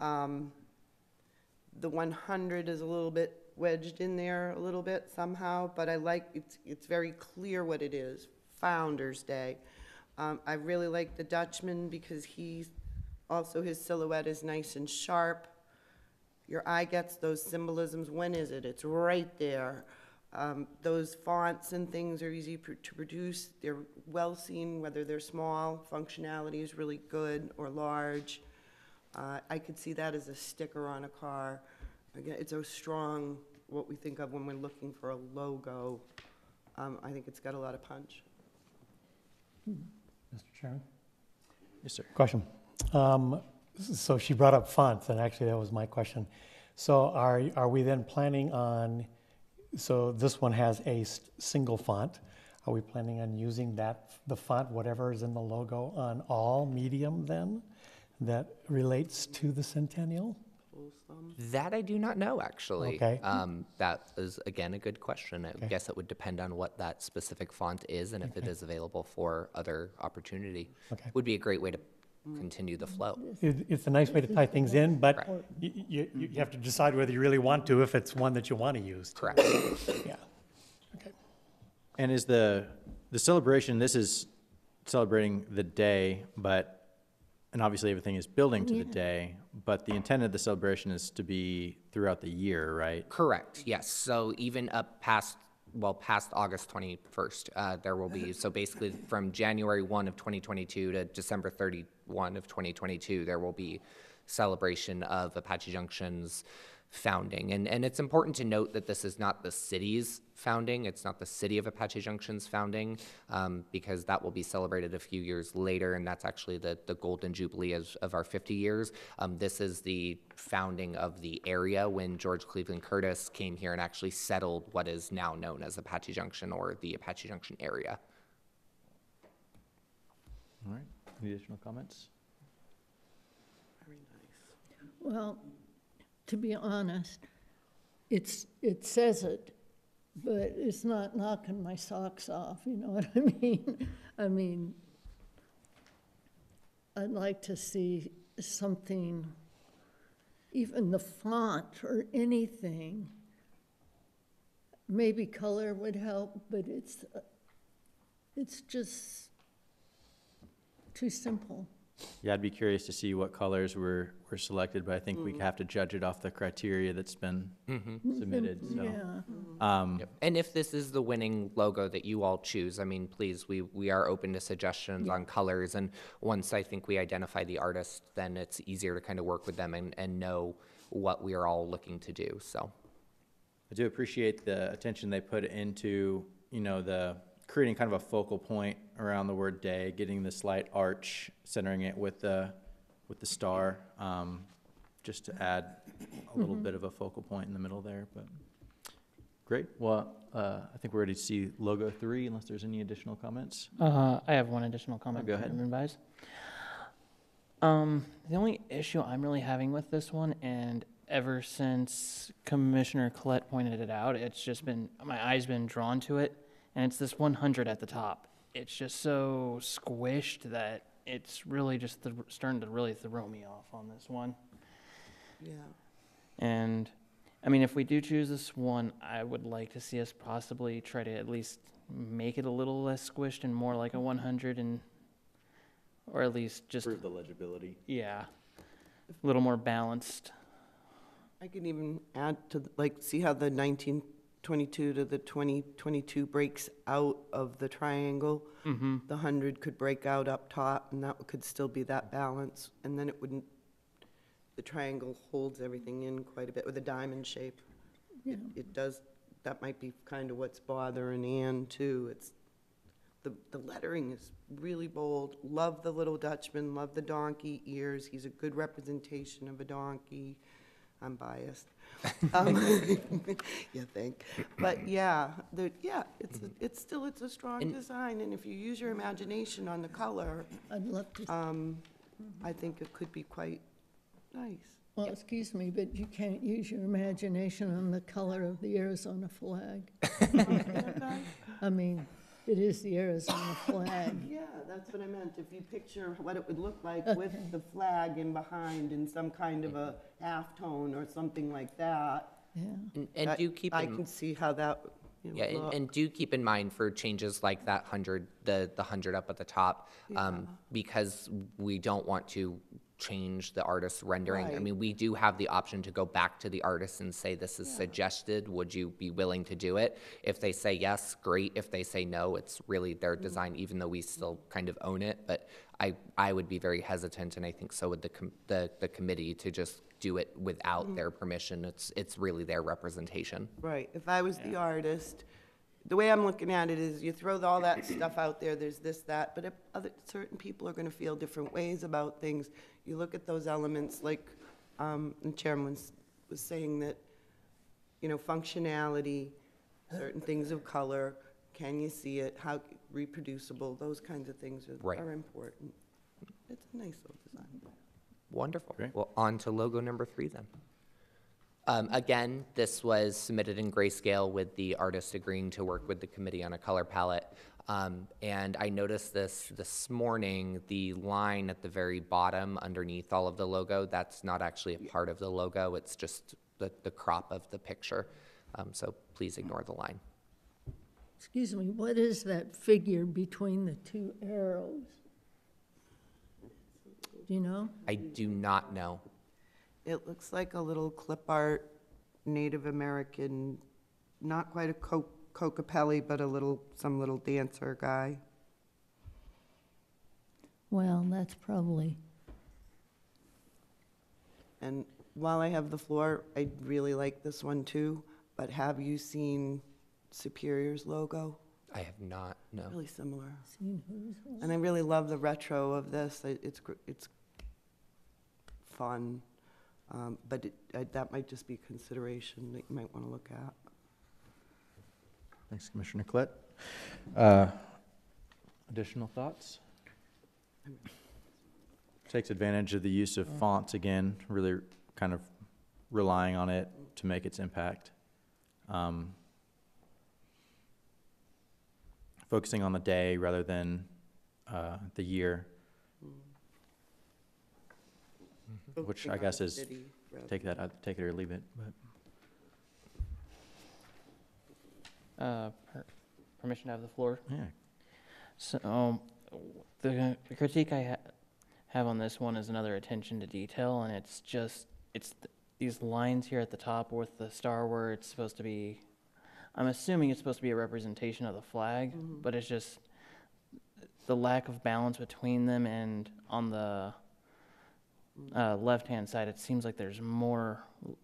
Um, The one hundred is a little bit wedged in there a little bit somehow, but I like, it's, it's very clear what it is, Founders Day. Um, I really like the Dutchman because he's, also his silhouette is nice and sharp. Your eye gets those symbolisms. When is it? It's right there. Um, those fonts and things are easy pr to produce. They're well seen, whether they're small, functionality is really good, or large. Uh, I could see that as a sticker on a car. Again, it's a strong, what we think of when we're looking for a logo. Um, I think it's got a lot of punch. Mister Chairman? Yes, sir. Question. Um, so she brought up fonts, and actually that was my question. So are, are we then planning on, so this one has a single font. Are we planning on using that, the font, whatever is in the logo, on all medium then? That relates to the centennial? That I do not know, actually. Okay. Um, that is, again, a good question. I okay. guess it would depend on what that specific font is and if okay. it is available for other opportunity. Okay. Would be a great way to continue the flow. It, it's a nice way to tie things in, but right. you, you, you have to decide whether you really want to if it's one that you want to use. Correct. Yeah. Okay. And is the, the celebration, this is celebrating the day, but and obviously everything is building to yeah. the day, but the intent of the celebration is to be throughout the year, right? Correct, yes. So even up past, well, past August twenty-first, uh, there will be, so basically from January first of twenty twenty-two to December thirty-first of twenty twenty-two, there will be celebration of Apache Junction's founding. And, and it's important to note that this is not the city's founding. It's not the city of Apache Junction's founding, um, because that will be celebrated a few years later, and that's actually the, the golden jubilee of, of our fifty years. Um, this is the founding of the area when George Cleveland Curtis came here and actually settled what is now known as Apache Junction or the Apache Junction area. All right, any additional comments? Very nice. Well, to be honest, it's, it says it, but it's not knocking my socks off, you know what I mean? I mean, I'd like to see something, even the font or anything. Maybe color would help, but it's, it's just too simple. Yeah, I'd be curious to see what colors were, were selected, but I think mm-hmm. we have to judge it off the criteria that's been mm-hmm. submitted. So. Yeah. Um, yep. And if this is the winning logo that you all choose, I mean, please, we, we are open to suggestions yeah. on colors. And once I think we identify the artist, then it's easier to kind of work with them and, and know what we are all looking to do. So I do appreciate the attention they put into, you know, the creating kind of a focal point around the word day, getting this light arch, centering it with the with the star, um, just to add a little mm-hmm. bit of a focal point in the middle there. But great. Well, uh, I think we're ready to see logo three, unless there's any additional comments. Uh, I have one additional comment. Oh, go ahead. Um, the only issue I'm really having with this one, and ever since Commissioner Collette pointed it out, it's just been, my eye's been drawn to it. And it's this one hundred at the top. It's just so squished that it's really just starting to really throw me off on this one. Yeah. And, I mean, if we do choose this one, I would like to see us possibly try to at least make it a little less squished and more like a one hundred, and, or at least just... improve the legibility. Yeah. A little more balanced. I can even add to, like, see how the nineteen twenty-two to the twenty twenty-two breaks out of the triangle. Mm-hmm. The one hundred could break out up top, and that could still be that balance. And then it wouldn't, the triangle holds everything in quite a bit with a diamond shape. Yeah. It, it does, that might be kind of what's bothering Anne too. It's, the, the lettering is really bold. Love the little Dutchman, love the donkey ears. He's a good representation of a donkey. I'm biased. Um, you think, but yeah, the, yeah, it's a, it's still it's a strong and design, and if you use your imagination on the color, I'd love to. Um, mm-hmm. I think it could be quite nice. Well, yep. Excuse me, but you can't use your imagination on the color of the Arizona flag. I mean, it is the Arizona flag. Yeah, that's what I meant. If you picture what it would look like okay. with the flag in behind in some kind of a halftone or something like that. Yeah. And, and that, do keep I in, can see how that you know, yeah, and, and do keep in mind for changes like that hundred, the, the hundred up at the top, yeah. um, because we don't want to change the artist's rendering. Right. I mean, we do have the option to go back to the artist and say, this is yeah. suggested, would you be willing to do it? If they say yes, great. If they say no, it's really their mm-hmm. design, even though we still kind of own it. But I, I would be very hesitant, and I think so would the, com the, the committee, to just do it without mm-hmm. their permission. It's, it's really their representation. Right, if I was yeah. the artist, the way I'm looking at it is you throw all that stuff out there, there's this, that, but if other, certain people are gonna feel different ways about things. You look at those elements, like um, the chairman was saying that, you know, functionality, certain things of color, can you see it, how reproducible, those kinds of things are, right. are important. It's a nice little design. Wonderful. Great. Well, on to logo number three then. Um, again, this was submitted in grayscale with the artist agreeing to work with the committee on a color palette. Um, and I noticed this this morning, the line at the very bottom underneath all of the logo, that's not actually a part of the logo, it's just the, the crop of the picture. Um, so please ignore the line. Excuse me, what is that figure between the two arrows? Do you know? I do not know. It looks like a little clip art, Native American, not quite a co cocapelli, but a little, some little dancer guy. Well, that's probably. And while I have the floor, I really like this one too, but have you seen Superior's logo? I have not, no. Really similar. Seen who's logo? And I really love the retro of this. It's, it's fun. Um, but it, uh, that might just be a consideration that you might want to look at. Thanks, Commissioner Collette. Uh, additional thoughts? Takes advantage of the use of fonts again, really kind of relying on it to make its impact. Um, focusing on the day rather than uh, the year. Which I guess is take that, take it or leave it. But. Uh, per permission to have the floor. Yeah. So um, the, the critique I ha have on this one is another attention to detail, and it's just, it's th these lines here at the top with the star where it's supposed to be, I'm assuming it's supposed to be a representation of the flag, mm-hmm. but it's just the lack of balance between them, and on the uh, left-hand side, it seems like there's more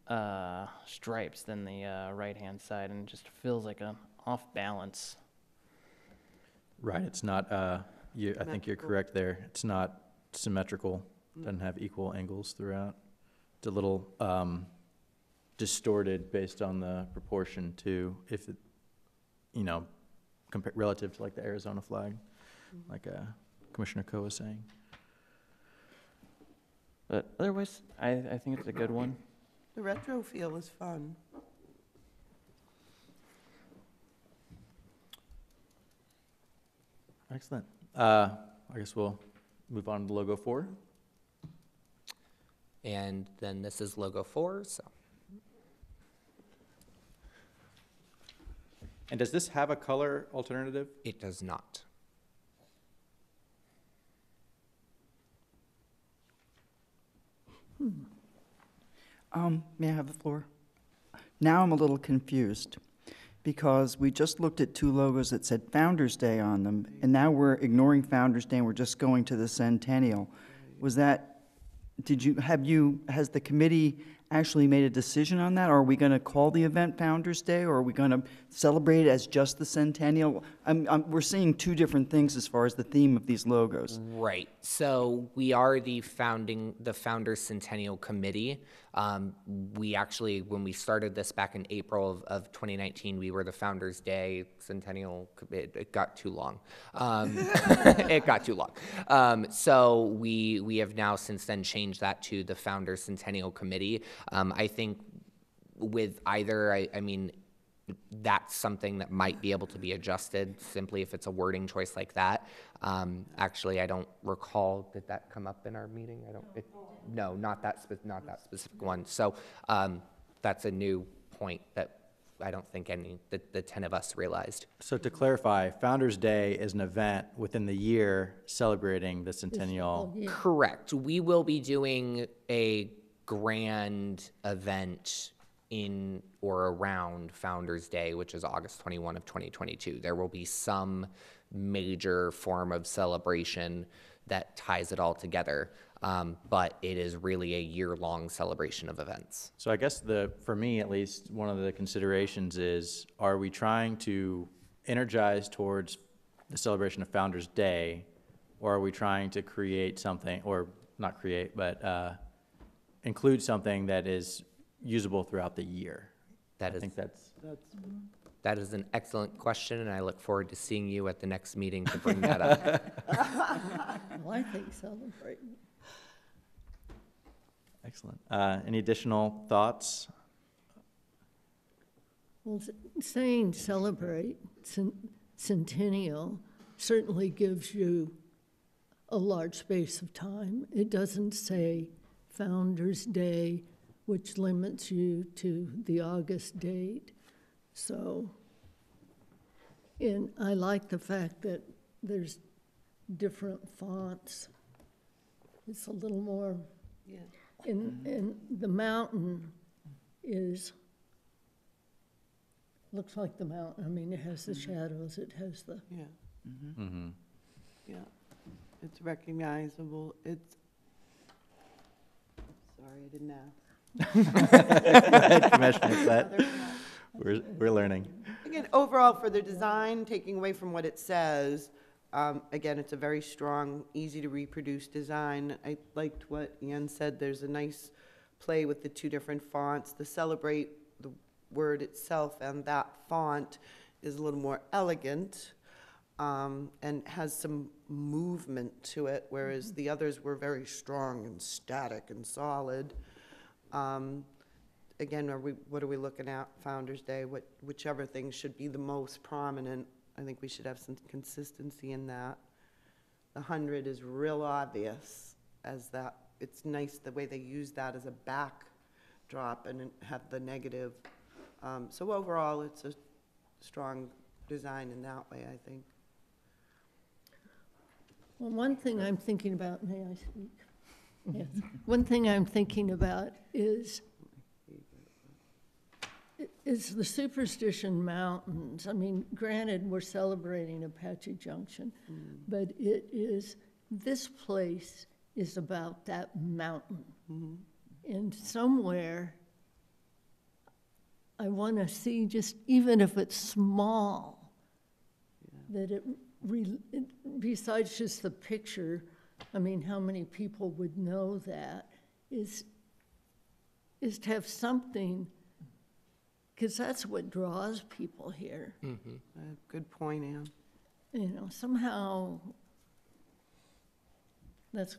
uh, stripes than the uh, right-hand side, and it just feels like an off balance. Right, it's not, uh, you, I think you're correct there. It's not symmetrical, mm-hmm. doesn't have equal angles throughout. It's a little um, distorted based on the proportion too, if it, you know, compa- relative to like the Arizona flag, mm-hmm. like uh, Commissioner Coe was saying. But otherwise, I, I think it's a good one. The retro feel is fun. Excellent. Uh, I guess we'll move on to logo four. And then this is logo four. So. And does this have a color alternative? It does not. Hmm. Um, may I have the floor? Now I'm a little confused, because we just looked at two logos that said Founders Day on them, and now we're ignoring Founders Day and we're just going to the centennial. Was that, did you, have you, has the committee actually made a decision on that? Or are we going to call the event Founders Day, or are we going to celebrate it as just the centennial? I'm, I'm, we're seeing two different things as far as the theme of these logos. Right. So we are the founding, the Founders Centennial Committee. Um, we actually, when we started this back in April of, of twenty nineteen, we were the Founders Day Centennial. It, it got too long. Um, it got too long. Um, so we we have now since then changed that to the Founders Centennial Committee. Um, I think with either, I, I mean, that's something that might be able to be adjusted simply if it's a wording choice like that. Um, actually, I don't recall, did that come up in our meeting? I don't, it, no, not that, spe not that specific one. So um, that's a new point that I don't think any, the, the ten of us realized. So to clarify, Founders Day is an event within the year celebrating the centennial. Correct. We will be doing a grand event in or around Founders Day, which is August twenty-first of twenty twenty-two. There will be some major form of celebration that ties it all together, um, but it is really a year-long celebration of events. So I guess the, for me at least, one of the considerations is, are we trying to energize towards the celebration of Founders Day, or are we trying to create something, or not create, but uh, include something that is usable throughout the year? That I is, think that's, that's that is an excellent question, and I look forward to seeing you at the next meeting to bring that up. Well, I think celebrating. Excellent. Uh, any additional thoughts? Well, saying celebrate centennial certainly gives you a large space of time. It doesn't say Founders Day, which limits you to the August date. So, and I like the fact that there's different fonts. It's a little more, yeah. And, and the mountain is, looks like the mountain. I mean, it has the mm-hmm. shadows, it has the. Yeah. Mm-hmm. Mm-hmm. Yeah, it's recognizable. It's, sorry, I didn't ask. Commissioner, but we're, we're learning. Again, overall, for the design, taking away from what it says, um, again, it's a very strong, easy to reproduce design. I liked what Ian said. There's a nice play with the two different fonts. The celebrate, the word itself, and that font is a little more elegant, um, and has some movement to it, whereas the others were very strong and static and solid. Um, again, are we, what are we looking at? Founders Day, what, whichever thing should be the most prominent. I think we should have some consistency in that. The hundred is real obvious as that. It's nice the way they use that as a backdrop and have the negative. Um, so overall, it's a strong design in that way, I think. Well, one thing I'm thinking about, may I speak? Yes. One thing I'm thinking about is, is the Superstition Mountains. I mean, granted, we're celebrating Apache Junction, mm. but it is, this place is about that mountain. Mm-hmm. And somewhere, I want to see, just even if it's small, yeah. that it, re, it, besides just the picture, I mean, how many people would know that, is, is to have something, because that's what draws people here. Mm-hmm. Uh, good point, Anne. You know, somehow, that's,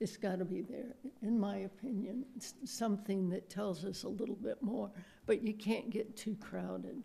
it's got to be there, in my opinion. It's something that tells us a little bit more, but you can't get too crowded.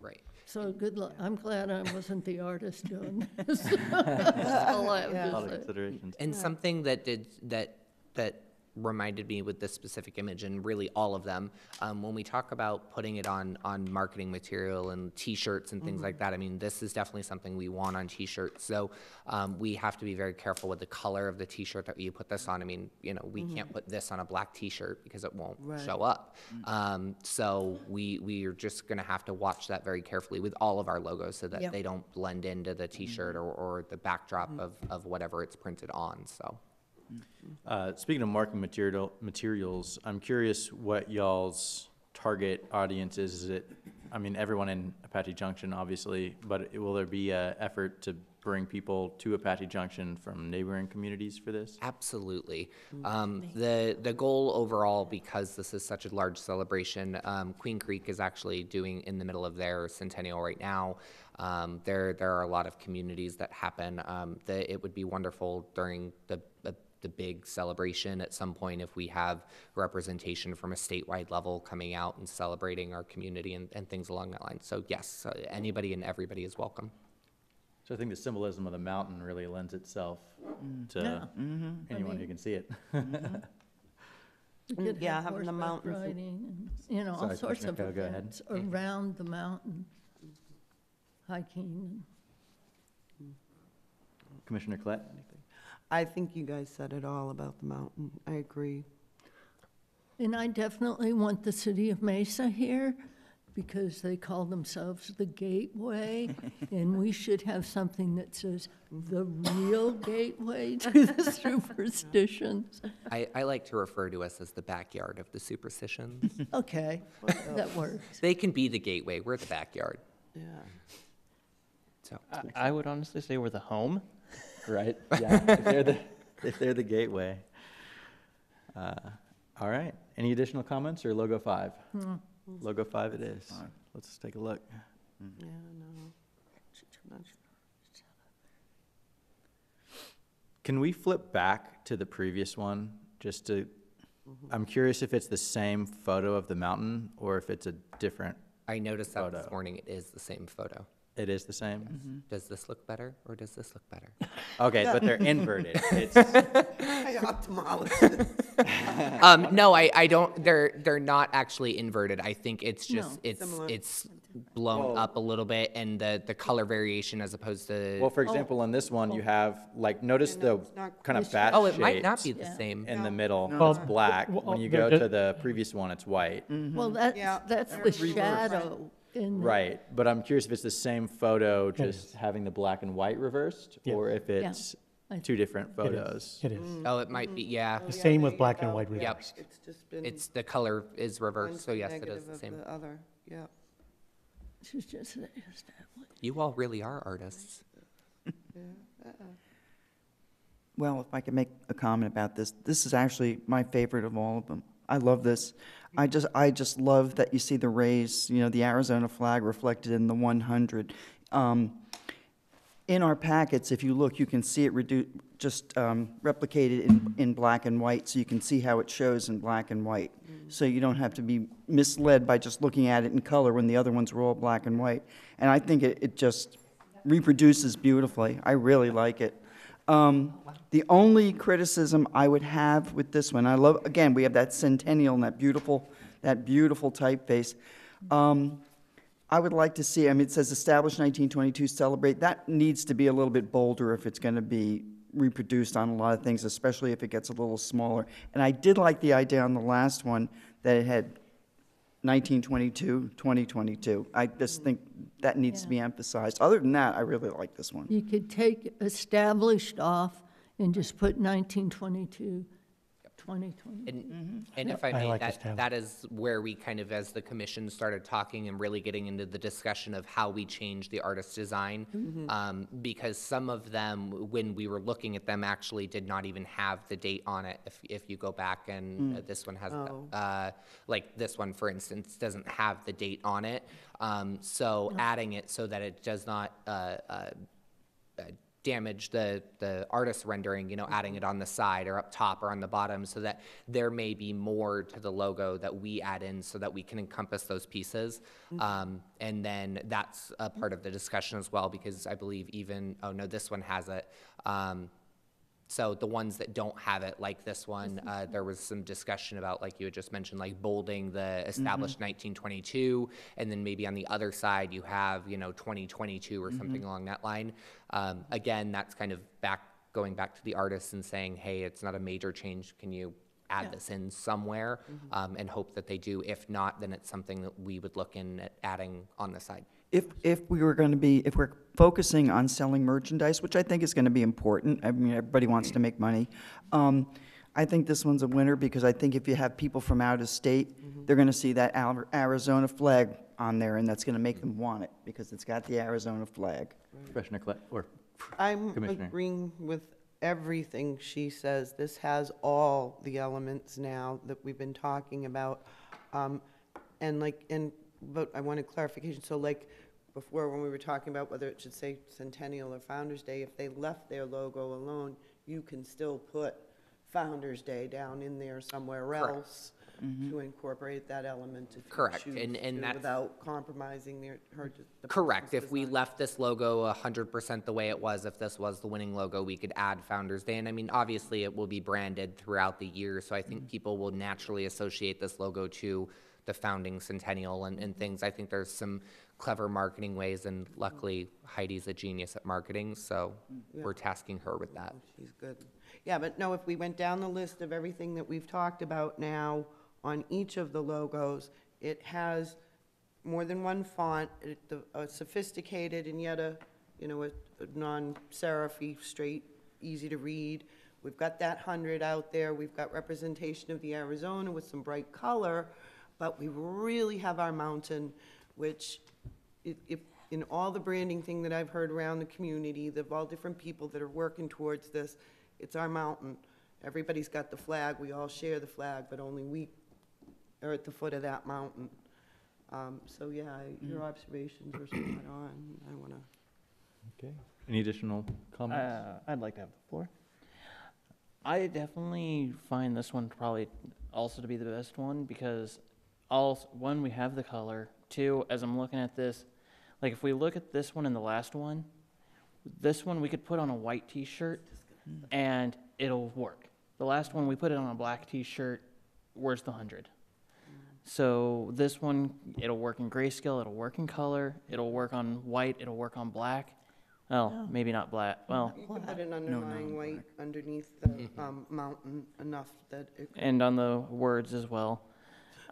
Right. So good luck. Yeah. I'm glad I wasn't the artist doing this. That's all I have yeah. to say. Considerations. And yeah. something that did that that reminded me with this specific image, and really all of them, um, when we talk about putting it on on marketing material and t-shirts and things mm-hmm. like that, I mean, this is definitely something we want on t-shirts, so um, we have to be very careful with the color of the t-shirt that you put this on. I mean, you know, we mm-hmm. can't put this on a black t-shirt because it won't right. show up. Mm-hmm. um, so we, we are just gonna have to watch that very carefully with all of our logos so that yep. they don't blend into the t-shirt mm-hmm. or, or the backdrop mm-hmm. of, of whatever it's printed on, so. Uh, speaking of marketing material, materials, I'm curious what y'all's target audience is. Is it, I mean, everyone in Apache Junction, obviously, but it, will there be an effort to bring people to Apache Junction from neighboring communities for this? Absolutely. Um, the, the goal overall, because this is such a large celebration, um, Queen Creek is actually doing in the middle of their centennial right now. Um, there, there are a lot of communities that happen. Um, the, it would be wonderful during the, the the big celebration at some point if we have representation from a statewide level coming out and celebrating our community and, and things along that line. So yes, uh, anybody and everybody is welcome. So I think the symbolism of the mountain really lends itself to yeah. mm-hmm. anyone I mean, who can see it. Mm-hmm. Yeah, having the mountains. Riding and, you know, Sorry, all sorts of go, events go around the mountain, hiking. Commissioner Collette, anything? I think you guys said it all about the mountain. I agree. And I definitely want the city of Mesa here because they call themselves the Gateway, and we should have something that says the real gateway to the superstitions. I, I like to refer to us as the backyard of the superstitions. Okay, that works. They can be the gateway. We're the backyard. Yeah. So I, I would honestly say we're the home. Right. Yeah. If they're the, if they're the gateway. Uh, all right. Any additional comments or logo five? Mm. Logo five it is. Five. Let's take a look. Mm. Yeah, no. Can we flip back to the previous one just to, mm-hmm. I'm curious if it's the same photo of the mountain or if it's a different I noticed that photo. This morning it is the same photo. It is the same? Mm-hmm. Does this look better or does this look better? Okay, yeah. But they're inverted. It's I ophthalmologist. um, no, I, I don't, they're, they're not actually inverted. I think it's just, no, it's similar. It's blown Whoa. Up a little bit and the, the color variation as opposed to. Well, for example, oh. on this one, you have, like, notice the kind of bat shape. Oh, it might not be the yeah. same. In no. the middle, no. it's black. Well, when you go just, to the previous one, it's white. Mm-hmm. Well, that's, yeah. that's the shadow. Right. Right, but I'm curious if it's the same photo, just yes. having the black and white reversed, yes. or if it's yeah. two different photos. It is. It is. Oh, it might be, yeah. The same yeah, with black and white reversed. Yep. It's just been. It's the color is reversed, so yes, it is the same. The other, yeah. She's just. You all really are artists. yeah. uh-uh. Well, if I could make a comment about this, this is actually my favorite of all of them. I love this. I just, I just love that you see the rays, you know, the Arizona flag reflected in the one hundred. Um, in our packets, if you look, you can see it redu just um, replicated in, in black and white, so you can see how it shows in black and white. Mm-hmm. So you don't have to be misled by just looking at it in color when the other ones were all black and white. And I think it, it just reproduces beautifully. I really like it. Um, the only criticism I would have with this one, I love, again, we have that centennial and that beautiful, that beautiful typeface. Um, I would like to see, I mean, it says establish nineteen twenty-two, celebrate. That needs to be a little bit bolder if it's going to be reproduced on a lot of things, especially if it gets a little smaller. And I did like the idea on the last one that it had nineteen twenty-two, twenty twenty-two. I just think that needs yeah. to be emphasized. Other than that, I really like this one. You could take established off and just put nineteen twenty-two, twenty twenty. And, mm-hmm. and if I may, I like that, that is where we kind of, as the commission, started talking and really getting into the discussion of how we change the artist design, mm-hmm. um, because some of them, when we were looking at them, actually did not even have the date on it. If, if you go back and mm. uh, this one has, oh. uh, like this one, for instance, doesn't have the date on it. Um, so no. adding it so that it does not uh, uh, uh, damage the, the artist's rendering, you know, adding it on the side or up top or on the bottom, so that there may be more to the logo that we add in so that we can encompass those pieces. Um, and then that's a part of the discussion as well, because I believe even, oh no, this one has it. Um, so the ones that don't have it, like this one, uh, there was some discussion about, like you had just mentioned, like bolding the established mm-hmm. nineteen twenty-two, and then maybe on the other side you have, you know, twenty twenty-two or mm-hmm. something along that line. Um, again, that's kind of back, going back to the artists and saying, hey, it's not a major change, can you add yeah. this in somewhere, mm-hmm. um, and hope that they do. If not, then it's something that we would look in at adding on the side. If, if we were going to be, if we're focusing on selling merchandise, which I think is going to be important, I mean, everybody wants to make money, um, I think this one's a winner, because I think if you have people from out of state, mm-hmm. they're going to see that Arizona flag on there, and that's going to make them want it, because it's got the Arizona flag. Commissioner Collette, or I'm Commissioner. agreeing with everything she says. This has all the elements now that we've been talking about, um, and like, and but I wanted clarification. So like before, when we were talking about whether it should say Centennial or Founders Day, if they left their logo alone, you can still put Founders Day down in there somewhere Correct. else mm-hmm. to incorporate that element if Correct. you choose and, and to, that's, without compromising their, her, the Correct. If we left this logo one hundred percent the way it was, if this was the winning logo, we could add Founders Day. And I mean, obviously it will be branded throughout the year, so I think mm-hmm. people will naturally associate this logo to the founding centennial and, and things. I think there's some clever marketing ways, and luckily Heidi's a genius at marketing, so yeah. we're tasking her with that. She's good. Yeah, but no, if we went down the list of everything that we've talked about now on each of the logos, it has more than one font, it, the, a sophisticated and yet a, you know, a, a non-serif, straight, easy to read. We've got that hundred out there. We've got representation of the Arizona with some bright color. But we really have our mountain, which if, if in all the branding thing that I've heard around the community, of all different people that are working towards this, it's our mountain. Everybody's got the flag. We all share the flag, but only we are at the foot of that mountain. Um, so yeah, mm-hmm. your observations are spot on. I want to. Okay. Any additional comments? Uh, I'd like to have the floor. I definitely find this one probably also to be the best one, because also, one, we have the color. Two, as I'm looking at this, like if we look at this one and the last one, this one we could put on a white t-shirt and it'll work. The last one we put it on a black t-shirt, where's the hundred? So this one, it'll work in grayscale, it'll work in color, it'll work on white, it'll work on black. Well, no. maybe not black. Well, you can put an underlying no, no, white black. underneath the um, mountain enough that it could. And on the words as well.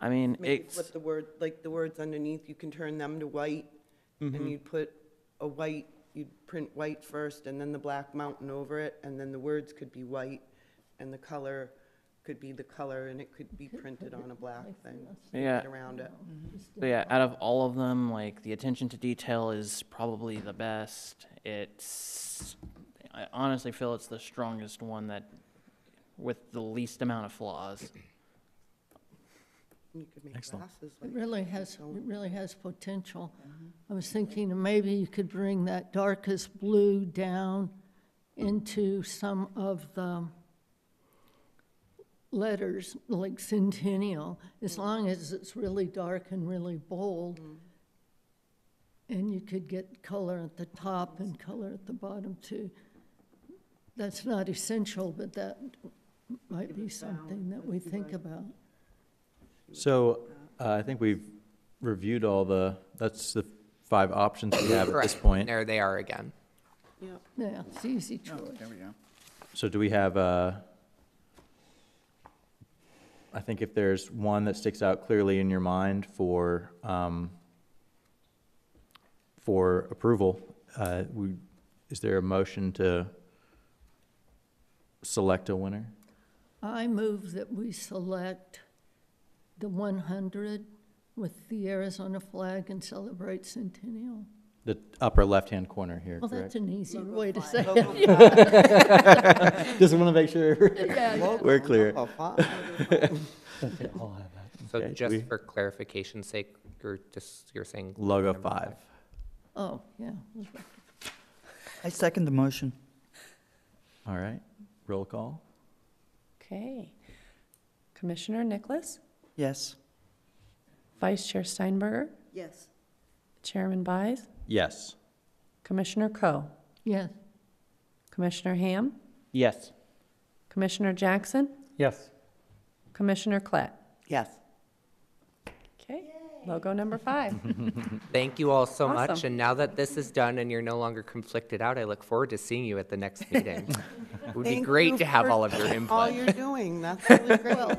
I mean, maybe flip the word, like the words underneath, you can turn them to white, mm-hmm. and you'd put a white, you'd print white first, and then the black mountain over it, and then the words could be white, and the color could be the color, and it could be printed on a black thing. Yeah. Around it. So yeah, out of all of them, like the attention to detail is probably the best. It's, I honestly feel it's the strongest one that, with the least amount of flaws. You could make Excellent. Glasses, like it really has, it really has potential. Mm-hmm. I was thinking maybe you could bring that darkest blue down into some of the letters, like centennial, as mm-hmm. long as it's really dark and really bold, mm-hmm. and you could get color at the top and color at the bottom too. That's not essential, but that might be something that we think about. So uh, I think we've reviewed all the, that's the five options we have at this point. There they are again. Yeah, yeah, it's easy choice. Oh, there we go. So do we have a, I think if there's one that sticks out clearly in your mind for, um, for approval, uh, we, is there a motion to select a winner? I move that we select the one hundred with the Arizona flag and celebrate Centennial. The upper left-hand corner here. Well, correct? That's an easy local way to five. Say local it. Just want to make sure yeah, yeah. we're clear. So okay, just we, for clarification's sake, you're just you're saying logo five. five. Oh yeah. I second the motion. All right. Roll call. Okay. Commissioner Nicholas? Yes. Vice Chair Steinberger? Yes. Chairman Buys? Yes. Commissioner Coe? Yes. Commissioner Ham? Yes. Commissioner Jackson? Yes. Commissioner Klett? Yes. Okay. Logo number five. Thank you all so awesome. much. And now that this is done and you're no longer conflicted out, I look forward to seeing you at the next meeting. It would Thank be great to have all of your input. All you're doing. That's really great. Well,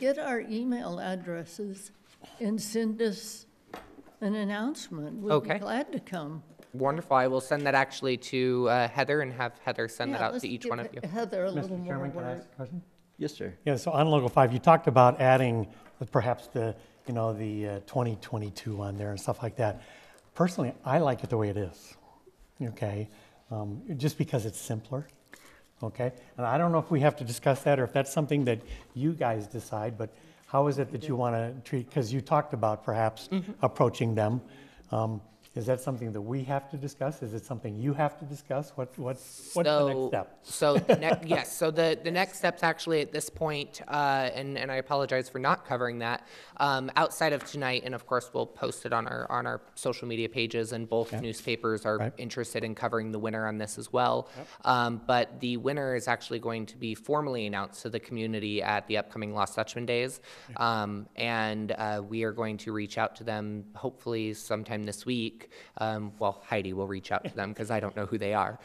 get our email addresses and send us an announcement. We'd okay. be glad to come. Wonderful. I will send that actually to uh, Heather and have Heather send yeah, that out to each one of you. Heather, a Mister little Chairman, more. Can I ask a question? Yes, sir. Yeah. So on logo five, you talked about adding perhaps the you know the uh, twenty twenty-two on there and stuff like that. Personally, I like it the way it is. Okay, um, just because it's simpler. Okay, and I don't know if we have to discuss that or if that's something that you guys decide, but how is it that you want to treat, because you talked about perhaps mm-hmm. approaching them. Um, is that something that we have to discuss? Is it something you have to discuss? What, what, what's so, the next step? So, the ne yes, so the, the next steps actually at this point, uh, and, and I apologize for not covering that, um, outside of tonight, and of course we'll post it on our, on our social media pages, and both okay. newspapers are right. interested in covering the winner on this as well. Yep. Um, but the winner is actually going to be formally announced to the community at the upcoming Lost Dutchman Days, um, and uh, we are going to reach out to them hopefully sometime this week. Um, well, Heidi will reach out to them because I don't know who they are.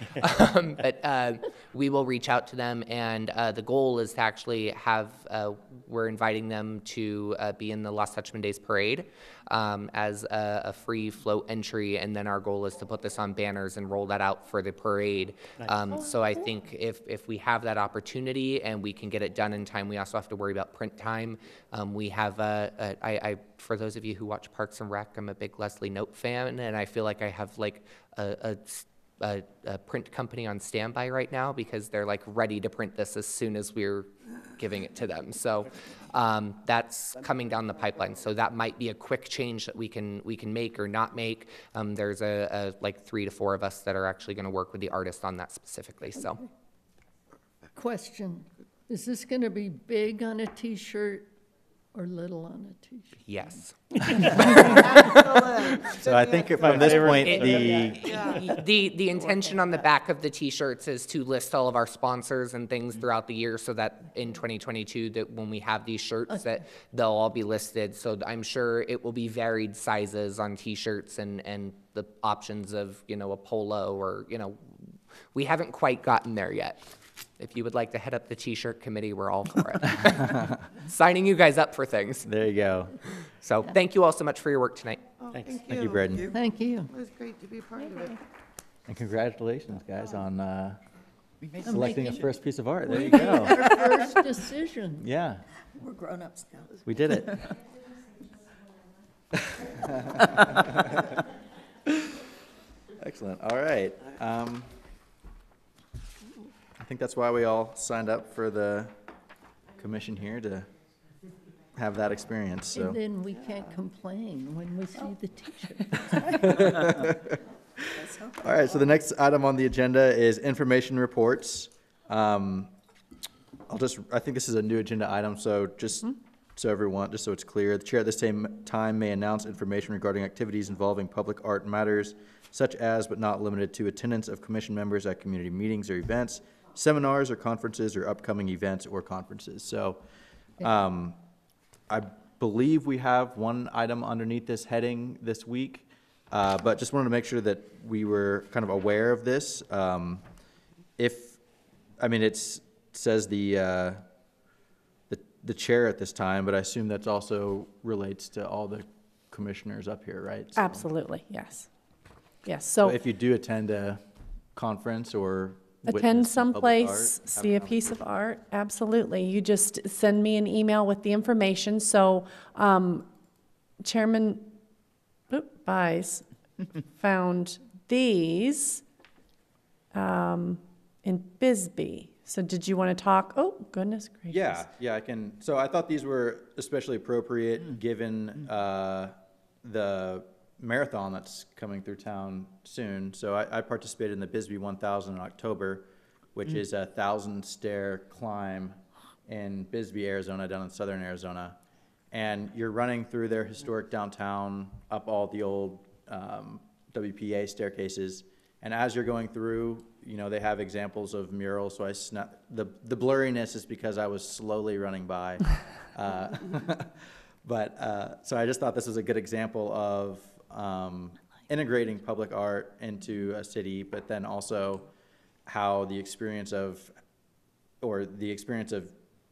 Um, but uh, we will reach out to them, and uh, the goal is to actually have, uh, we're inviting them to uh, be in the Lost Dutchman Days Parade um, as a, a free float entry, and then our goal is to put this on banners and roll that out for the parade. Nice. Um, so I think if, if we have that opportunity and we can get it done in time, we also have to worry about print time. Um, we have, a, a, I, I, for those of you who watch Parks and Rec, I'm a big Leslie Knope fan, and I feel like I have like a, a, a, a print company on standby right now because they're like ready to print this as soon as we're giving it to them. So um, that's coming down the pipeline. So that might be a quick change that we can we can make or not make. Um, there's a, a like three to four of us that are actually going to work with the artist on that specifically. So, question: is this going to be big on a T-shirt? Or little on a T-shirt. Yes. So I think from this point, it, the, yeah. the the intention on the back of the T-shirts is to list all of our sponsors and things throughout the year, so that in twenty twenty-two, that when we have these shirts, okay. that they'll all be listed. So I'm sure it will be varied sizes on T-shirts and and the options of you know a polo or you know we haven't quite gotten there yet. If you would like to head up the T-shirt committee, we're all for it. Signing you guys up for things. There you go. So yeah. thank you all so much for your work tonight. Oh, Thanks. Thank you, thank you Brayden. Thank you. Thank you. It was great to be part thank of it. You. And congratulations, guys, on uh, selecting the first piece of art. There you go. Our first decision. Yeah. We're grown-ups now. We did it. Excellent. All right. Um, I think that's why we all signed up for the commission here to have that experience. So. And then we can't complain when we see oh. the T-shirt. All right, so the next item on the agenda is information reports. Um, I'll just, I think this is a new agenda item, so just mm-hmm. so everyone, just so it's clear, the chair at this same time may announce information regarding activities involving public art matters, such as but not limited to attendance of commission members at community meetings or events, seminars or conferences or upcoming events or conferences. So um, I believe we have one item underneath this heading this week, uh, but just wanted to make sure that we were kind of aware of this. Um, if I mean, it's, it says the, uh, the, the chair at this time, but I assume that's also relates to all the commissioners up here, right? So. Absolutely, yes. Yes, so, so if you do attend a conference or attend someplace, art, see a piece of art, absolutely. You just send me an email with the information. So um, Chairman oop, Buys found these um, in Bisbee. So did you want to talk? Oh, goodness gracious. Yeah, yeah, I can. So I thought these were especially appropriate mm. given mm. Uh, the marathon that's coming through town soon. So I, I participated in the Bisbee one thousand in October, which mm. is a thousand stair climb in Bisbee, Arizona, down in southern Arizona. And you're running through their historic downtown, up all the old um, W P A staircases. And as you're going through, you know, they have examples of murals. So I sna the, the blurriness is because I was slowly running by. uh, but uh, so I just thought this was a good example of Um, integrating public art into a city, but then also how the experience of, or the experience of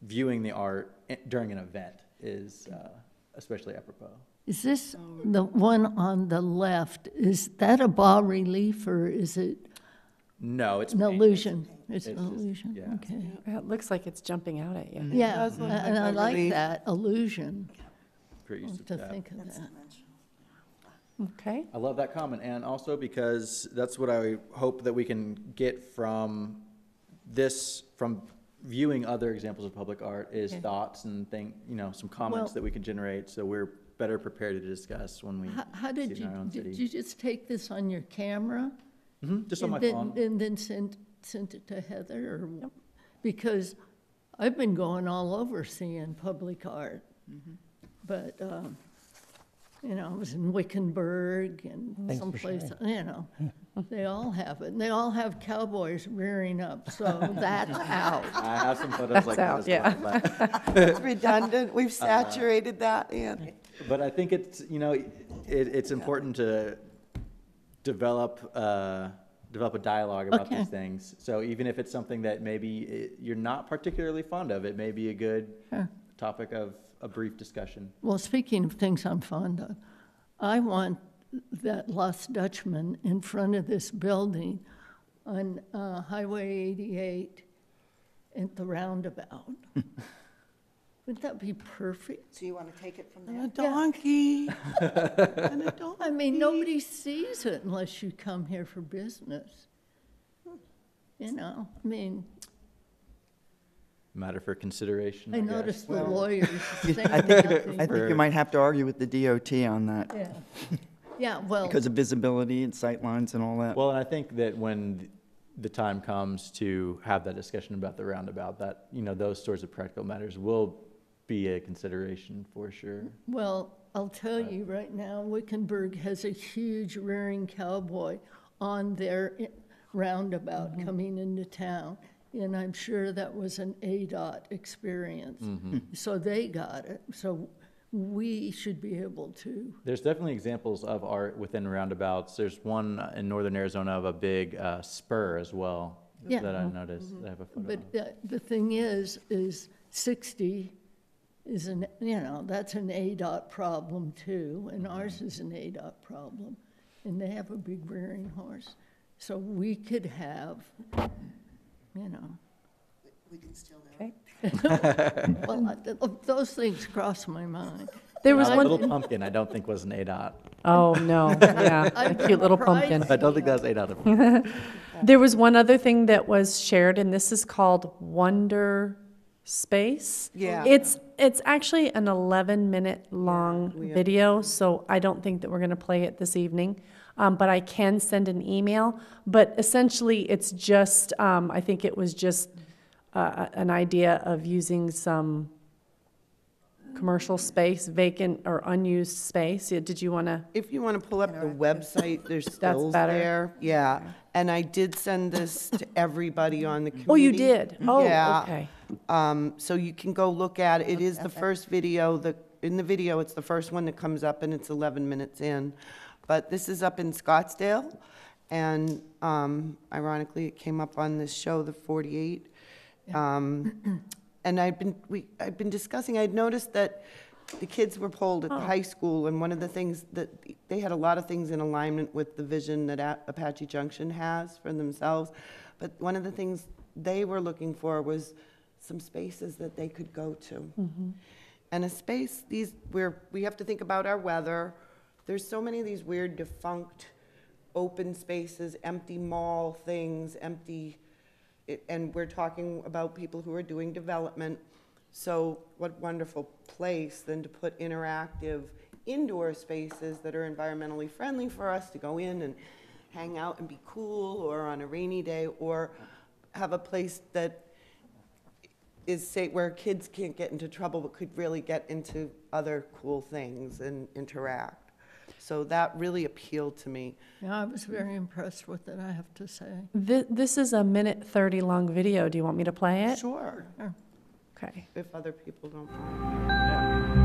viewing the art during an event is uh, especially apropos. Is this the one on the left? Is that a bas-relief or is it? No, it's an paint. illusion. It's, it's an just, illusion. Yeah. Okay. It looks like it's jumping out at you. Yeah, mm-hmm. and I like that illusion. Pretty used to that. think of That's that. Okay. I love that comment, and also because that's what I hope that we can get from this, from viewing other examples of public art, is okay. thoughts and thing, you know, some comments well, that we can generate, so we're better prepared to discuss when we. How, how did see you? In our own did city. you just take this on your camera? Mm-hmm, just on my then, phone, and then sent sent it to Heather, or nope. because I've been going all over seeing public art, mm-hmm. but. Um, You know, I was in Wickenburg and Thanks someplace, sure. you know, they all have it. And they all have cowboys rearing up, so that's out. I have some photos that's like out, that as well. Yeah. It's redundant. We've saturated uh, that in. But I think it's, you know, it, it's important to develop, uh, develop a dialogue about okay. these things. So even if it's something that maybe it, you're not particularly fond of, it may be a good sure. topic of a brief discussion. Well, speaking of things I'm fond of, I want that Lost Dutchman in front of this building on uh, Highway eighty-eight at the roundabout. Wouldn't that be perfect? So you want to take it from there? And a donkey. and a donkey. I mean, nobody sees it unless you come here for business. You know, I mean, matter for consideration. I, I noticed well, the lawyers saying I think, nothing. I think you might have to argue with the D O T on that. Yeah, yeah well. Because of visibility and sight lines and all that. Well, I think that when the time comes to have that discussion about the roundabout, that, you know, those sorts of practical matters will be a consideration for sure. Well, I'll tell but. you right now, Wickenburg has a huge rearing cowboy on their roundabout mm-hmm. coming into town. And I'm sure that was an A DOT experience. Mm-hmm. So they got it. So we should be able to. There's definitely examples of art within roundabouts. There's one in northern Arizona of a big uh, spur as well yeah. that I noticed. Mm-hmm. I have a photo but uh, the thing is, is sixty is an, you know, that's an A DOT problem too. And mm-hmm. ours is an A DOT problem. And they have a big rearing horse. So we could have, you know. We can still know. Okay. well, I, those things cross my mind. There was uh, one little pumpkin. I don't think was an A DOT. Oh no, yeah, a cute little pumpkin. I don't think that was A DOT. There was one other thing that was shared, and this is called Wonder Space. Yeah. It's it's actually an eleven minute long yeah, video, so I don't think that we're going to play it this evening. Um, but I can send an email. But essentially, it's just, um, I think it was just uh, an idea of using some commercial space, vacant or unused space. Did you want to? If you want to pull up the website, there's stills there. Yeah. And I did send this to everybody on the committee. Oh, you did? Oh, yeah. Okay. Um, so you can go look at it. It is the first video. The, in the video, it's the first one that comes up, and it's eleven minutes in. But this is up in Scottsdale, and um, ironically, it came up on this show, The forty-eight, Yeah. Um, and I'd been, we, I'd been discussing, I'd noticed that the kids were polled at oh. the high school, and one of the things that they had a lot of things in alignment with the vision that a Apache Junction has for themselves, but one of the things they were looking for was some spaces that they could go to. Mm-hmm. And a space, these, where we have to think about our weather. There's so many of these weird defunct open spaces, empty mall things, empty, and we're talking about people who are doing development. So what wonderful place than to put interactive indoor spaces that are environmentally friendly for us to go in and hang out and be cool, or on a rainy day, or have a place that is safe where kids can't get into trouble but could really get into other cool things and interact. So that really appealed to me. Yeah, I was very impressed with it, I have to say. This, this is a minute thirty long video. Do you want me to play it? Sure. Sure. Okay. If other people don't mind. Yeah.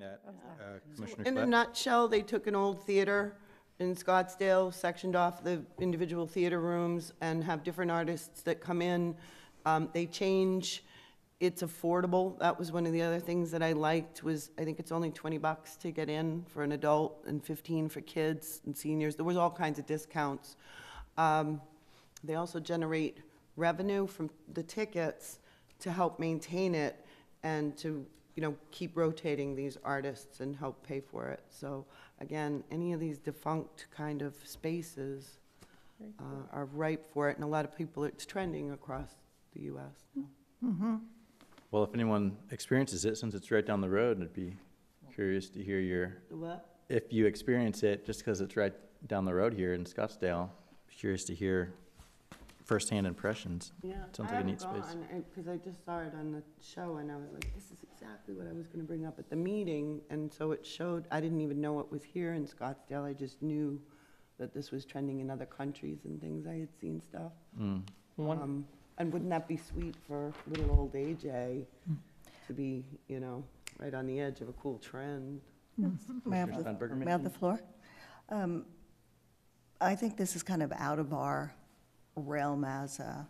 That, uh, so in a nutshell, they took an old theater in Scottsdale, sectioned off the individual theater rooms, and have different artists that come in. Um, they change. It's affordable. That was one of the other things that I liked. Was I think it's only twenty bucks to get in for an adult and fifteen for kids and seniors. There was all kinds of discounts. Um, they also generate revenue from the tickets to help maintain it and to, you know, keep rotating these artists and help pay for it. So again, any of these defunct kind of spaces uh, are ripe for it, and a lot of people, it's trending across the U S Mm-hmm. Well, if anyone experiences it, since it's right down the road, I'd be curious to hear your... What? If you experience it, just because it's right down the road here in Scottsdale, I'd be curious to hear first-hand impressions. Yeah, sounds like a neat space. Because I just saw it on the show, and I was like, this is exactly what I was going to bring up at the meeting. And so it showed, I didn't even know it was here in Scottsdale. I just knew that this was trending in other countries and things. I had seen stuff. Mm. Um, and wouldn't that be sweet for little old A J mm. to be, you know, right on the edge of a cool trend? Mm. May I have the floor? Um, I think this is kind of out of our realm as a,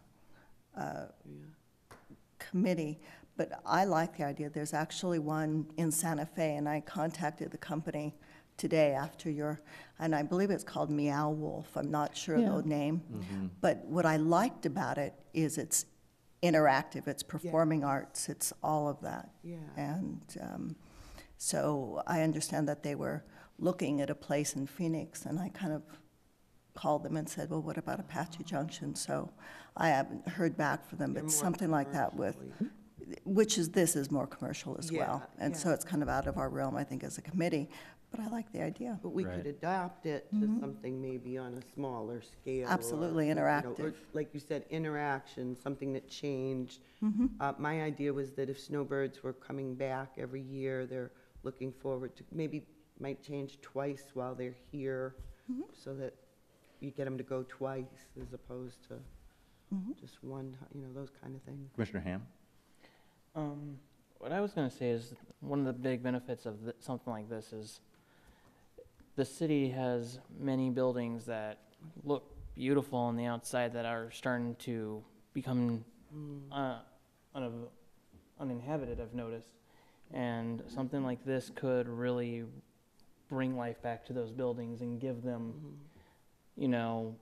a yeah. committee, but I like the idea. There's actually one in Santa Fe, and I contacted the company today after your, and I believe it's called Meow Wolf. I'm not sure yeah. of the name, mm-hmm. but what I liked about it is it's interactive, it's performing yeah. arts, it's all of that. Yeah. And um, so I understand that they were looking at a place in Phoenix, and I kind of called them and said, well, what about Apache Junction? So I haven't heard back from them, but something like that with, which is, this is more commercial as yeah, well. And yeah. so it's kind of out of our realm, I think, as a committee, but I like the idea. But we right. could adopt it to mm-hmm. something maybe on a smaller scale. Absolutely, or, interactive. You know, or, like you said, interaction, something that changed. Mm-hmm. uh, my idea was that if snowbirds were coming back every year, they're looking forward to, maybe might change twice while they're here mm-hmm. so that you get them to go twice as opposed to mm-hmm. just one, you know, those kind of things. Commissioner Hamm? Um, What I was going to say is one of the big benefits of th something like this is the city has many buildings that look beautiful on the outside that are starting to become mm. uh, un uninhabited, I've noticed. And something like this could really bring life back to those buildings and give them, mm-hmm. you know,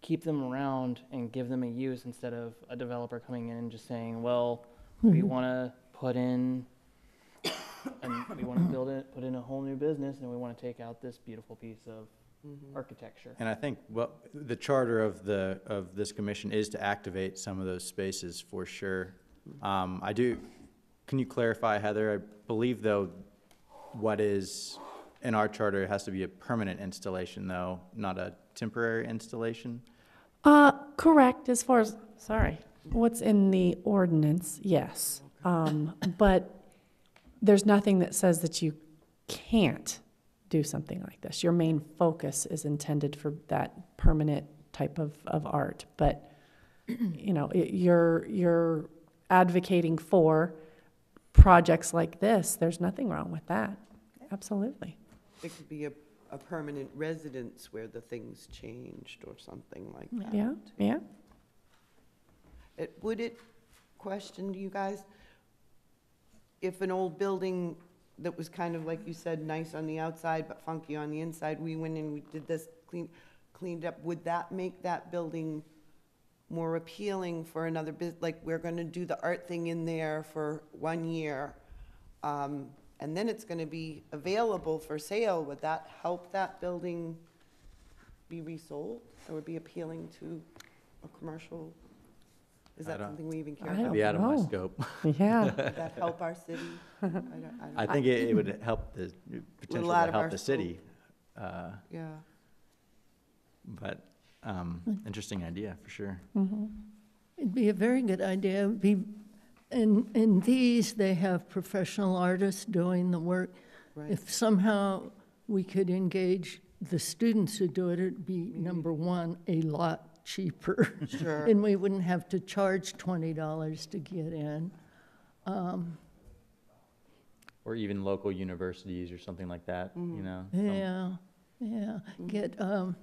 keep them around and give them a use instead of a developer coming in and just saying, well, mm-hmm. we want to put in, and we want to build it, put in a whole new business, and we want to take out this beautiful piece of mm-hmm. architecture. And I think what the charter of the of this commission is to activate some of those spaces for sure. Mm-hmm. Um, I do. Can you clarify, Heather? I believe though, what is in our charter, it has to be a permanent installation though, not a temporary installation? Uh, correct, as far as, sorry, what's in the ordinance, yes. Um, but there's nothing that says that you can't do something like this. Your main focus is intended for that permanent type of, of art, but you know, you're, you're advocating for projects like this. There's nothing wrong with that, absolutely. It could be a, a permanent residence where the things changed or something like that. Yeah, yeah. It, would it question you guys if an old building that was kind of, like you said, nice on the outside but funky on the inside, we went in, we did this, clean, cleaned up, would that make that building more appealing for another business? Like, we're going to do the art thing in there for one year. Um, And then it's going to be available for sale. Would that help that building be resold or be appealing to a commercial? Is that something we even care about? That'd be out of my scope. Yeah. Would that help our city? I, don't, I, don't I think I, it, it would help the potential to help the city. Uh, yeah. But um, interesting idea for sure. Mm-hmm. It'd be a very good idea. It'd be. In, in these, they have professional artists doing the work. Right. If somehow we could engage the students who do it, it'd be, mm-hmm. number one, a lot cheaper. Sure. And we wouldn't have to charge twenty dollars to get in. Um, or even local universities or something like that, mm. you know? Yeah, um, yeah. Mm. Get um,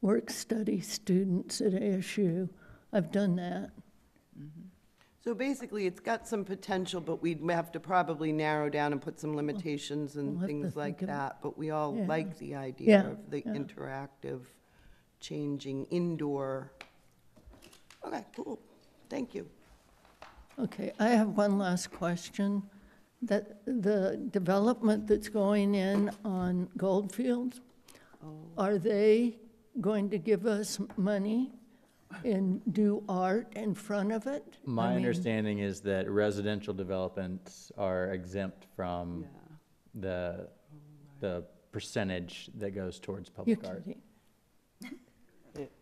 work-study students at A S U. I've done that. Mm-hmm. So basically, it's got some potential, but we'd have to probably narrow down and put some limitations and we'll things like that. But we all yeah. like the idea yeah. of the yeah. interactive, changing indoor. Okay, cool. Thank you. Okay, I have one last question. That the development that's going in on Goldfields, oh. are they going to give us money and do art in front of it? My I mean, understanding is that residential developments are exempt from yeah. the oh the percentage that goes towards public You're art. It,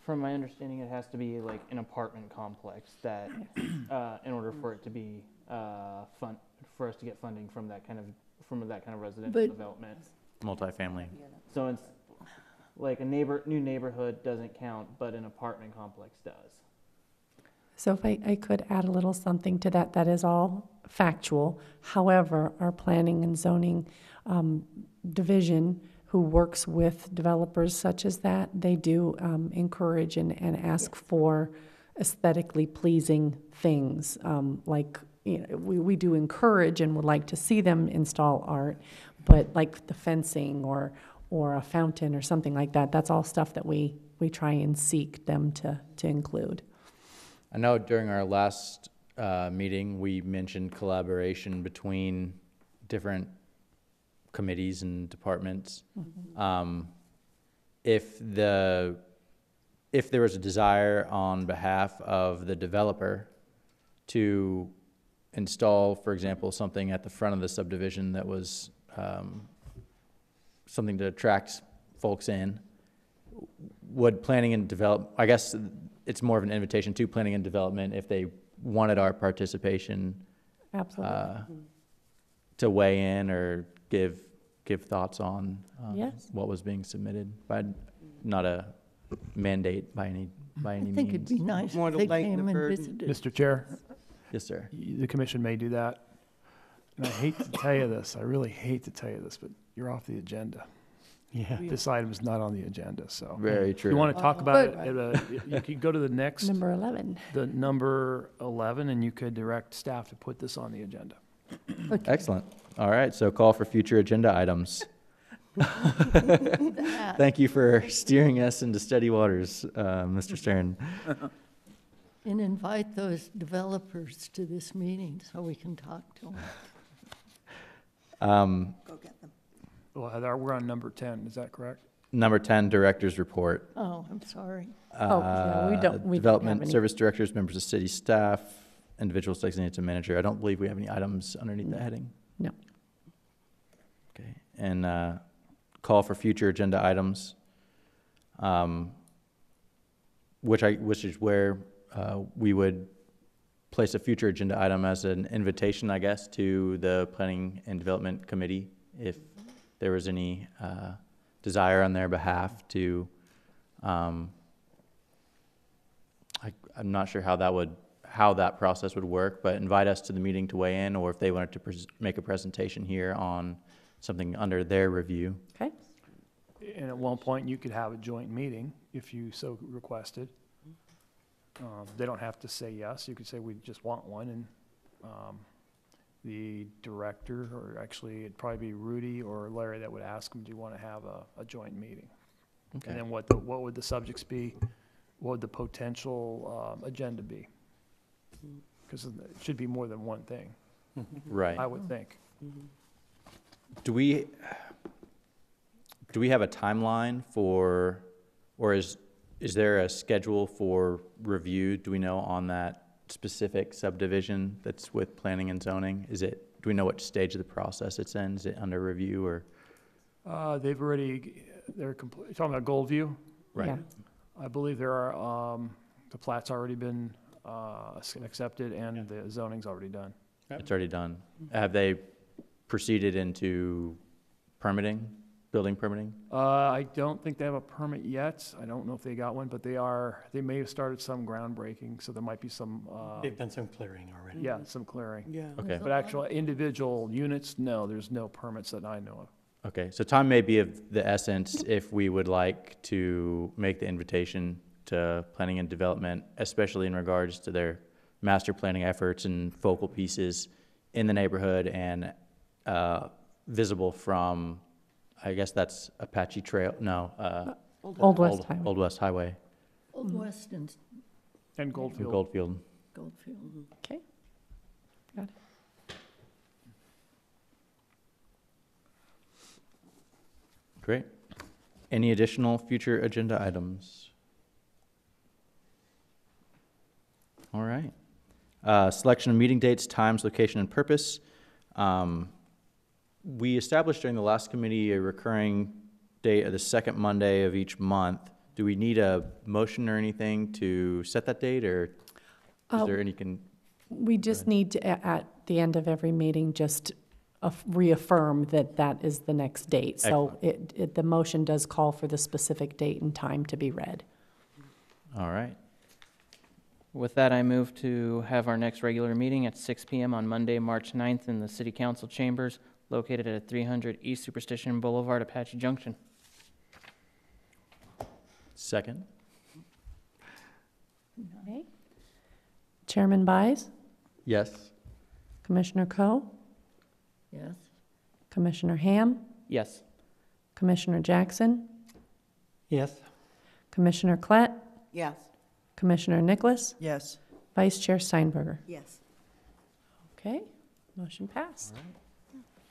from my understanding, it has to be like an apartment complex that, uh, in order for it to be uh, fun for us to get funding from that kind of from that kind of residential but, development, multifamily. So it's. Like a neighbor, new neighborhood doesn't count, but an apartment complex does. So if I, I could add a little something to that, that is all factual. However, our planning and zoning um, division, who works with developers such as that, they do um, encourage and, and ask yes. for aesthetically pleasing things. Um, like you know, we, we do encourage and would like to see them install art, but like the fencing or or a fountain or something like that. That's all stuff that we, we try and seek them to, to include. I know during our last uh, meeting, we mentioned collaboration between different committees and departments. Mm-hmm. um, if, the, if there was a desire on behalf of the developer to install, for example, something at the front of the subdivision that was um, something to attract folks in, would planning and develop, I guess it's more of an invitation to planning and development if they wanted our participation. Absolutely. Uh, mm-hmm. to weigh in or give give thoughts on um, yes. what was being submitted, but not a mandate by any by any means. I think means. It'd be nice if they came and visited. Mister Chair, Yes, sir. The commission may do that. And I hate to tell you this. I really hate to tell you this, but you're off the agenda. Yeah. This item is not on the agenda, so. Very true. If you want to talk about it, uh, you could go to the next. Number eleven. The number eleven, and you could direct staff to put this on the agenda. Okay. Excellent. All right, so call for future agenda items. Thank you for steering us into steady waters, uh, Mister Stern. And invite those developers to this meeting so we can talk to them. Um, go get them. Well, Heather, we're on number ten, is that correct? Number ten, director's report. Oh, I'm sorry. Uh, oh, yeah, we don't. We development, don't service directors, members of city staff, individuals designated to manager. I don't believe we have any items underneath no. the heading. No. Okay. And uh, call for future agenda items, um, which I which is where uh, we would place a future agenda item as an invitation, I guess, to the Planning and Development Committee if there was any uh, desire on their behalf to, um, I, I'm not sure how that would, how that process would work, but invite us to the meeting to weigh in, or if they wanted to pres make a presentation here on something under their review. Okay. And at one point you could have a joint meeting if you so requested. Um, they don't have to say yes. You could say we just want one, and um, the director, or actually it'd probably be Rudy or Larry that would ask them, do you want to have a, a joint meeting? Okay. And then what the, what would the subjects be? What would the potential um, agenda be? Because it should be more than one thing. Right. I would think. Do we, do we have a timeline for, or is, is there a schedule for review? Do we know on that specific subdivision that's with planning and zoning? Is it, do we know what stage of the process it's in? Is it under review, or? Uh, they've already, they're complete, talking about Goldview? Right. Yeah. I believe there are, um, the plat's already been uh, accepted, and yeah. the zoning's already done. Yep. It's already done. Have they proceeded into permitting, building permitting? Uh, I don't think they have a permit yet. I don't know if they got one, but they are, they may have started some groundbreaking, so there might be some. Uh, They've done some clearing already. Yeah, some clearing. Yeah. Okay. But actual individual units, no, there's no permits that I know of. Okay, so time may be of the essence if we would like to make the invitation to planning and development, especially in regards to their master planning efforts and focal pieces in the neighborhood and uh, visible from, I guess that's Apache Trail, no. Uh, Old, Old, West Old, Highway. Old West Highway. Old West and, and Goldfield. And Goldfield. Goldfield, okay. Got it. Great. Any additional future agenda items? All right. Uh, selection of meeting dates, times, location, and purpose. Um, We established during the last committee a recurring date of the second Monday of each month. Do we need a motion or anything to set that date, or is uh, there any can? We just need to, at the end of every meeting, just reaffirm that that is the next date. So it, it, the motion does call for the specific date and time to be read. All right. With that, I move to have our next regular meeting at six p m on Monday, March ninth in the City Council Chambers, located at three hundred East Superstition Boulevard, Apache Junction. Second. Okay. Chairman Byes? Yes. Commissioner Coe? Yes. Commissioner Ham? Yes. Commissioner Jackson? Yes. Commissioner Klett? Yes. Commissioner Nicholas? Yes. Vice Chair Steinberger? Yes. Okay, motion passed.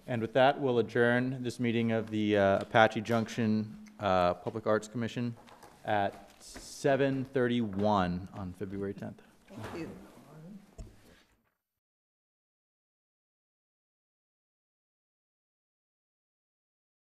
And with that, we'll adjourn this meeting of the uh, Apache Junction uh, Public Arts Commission at seven thirty-one on February tenth. Thank you.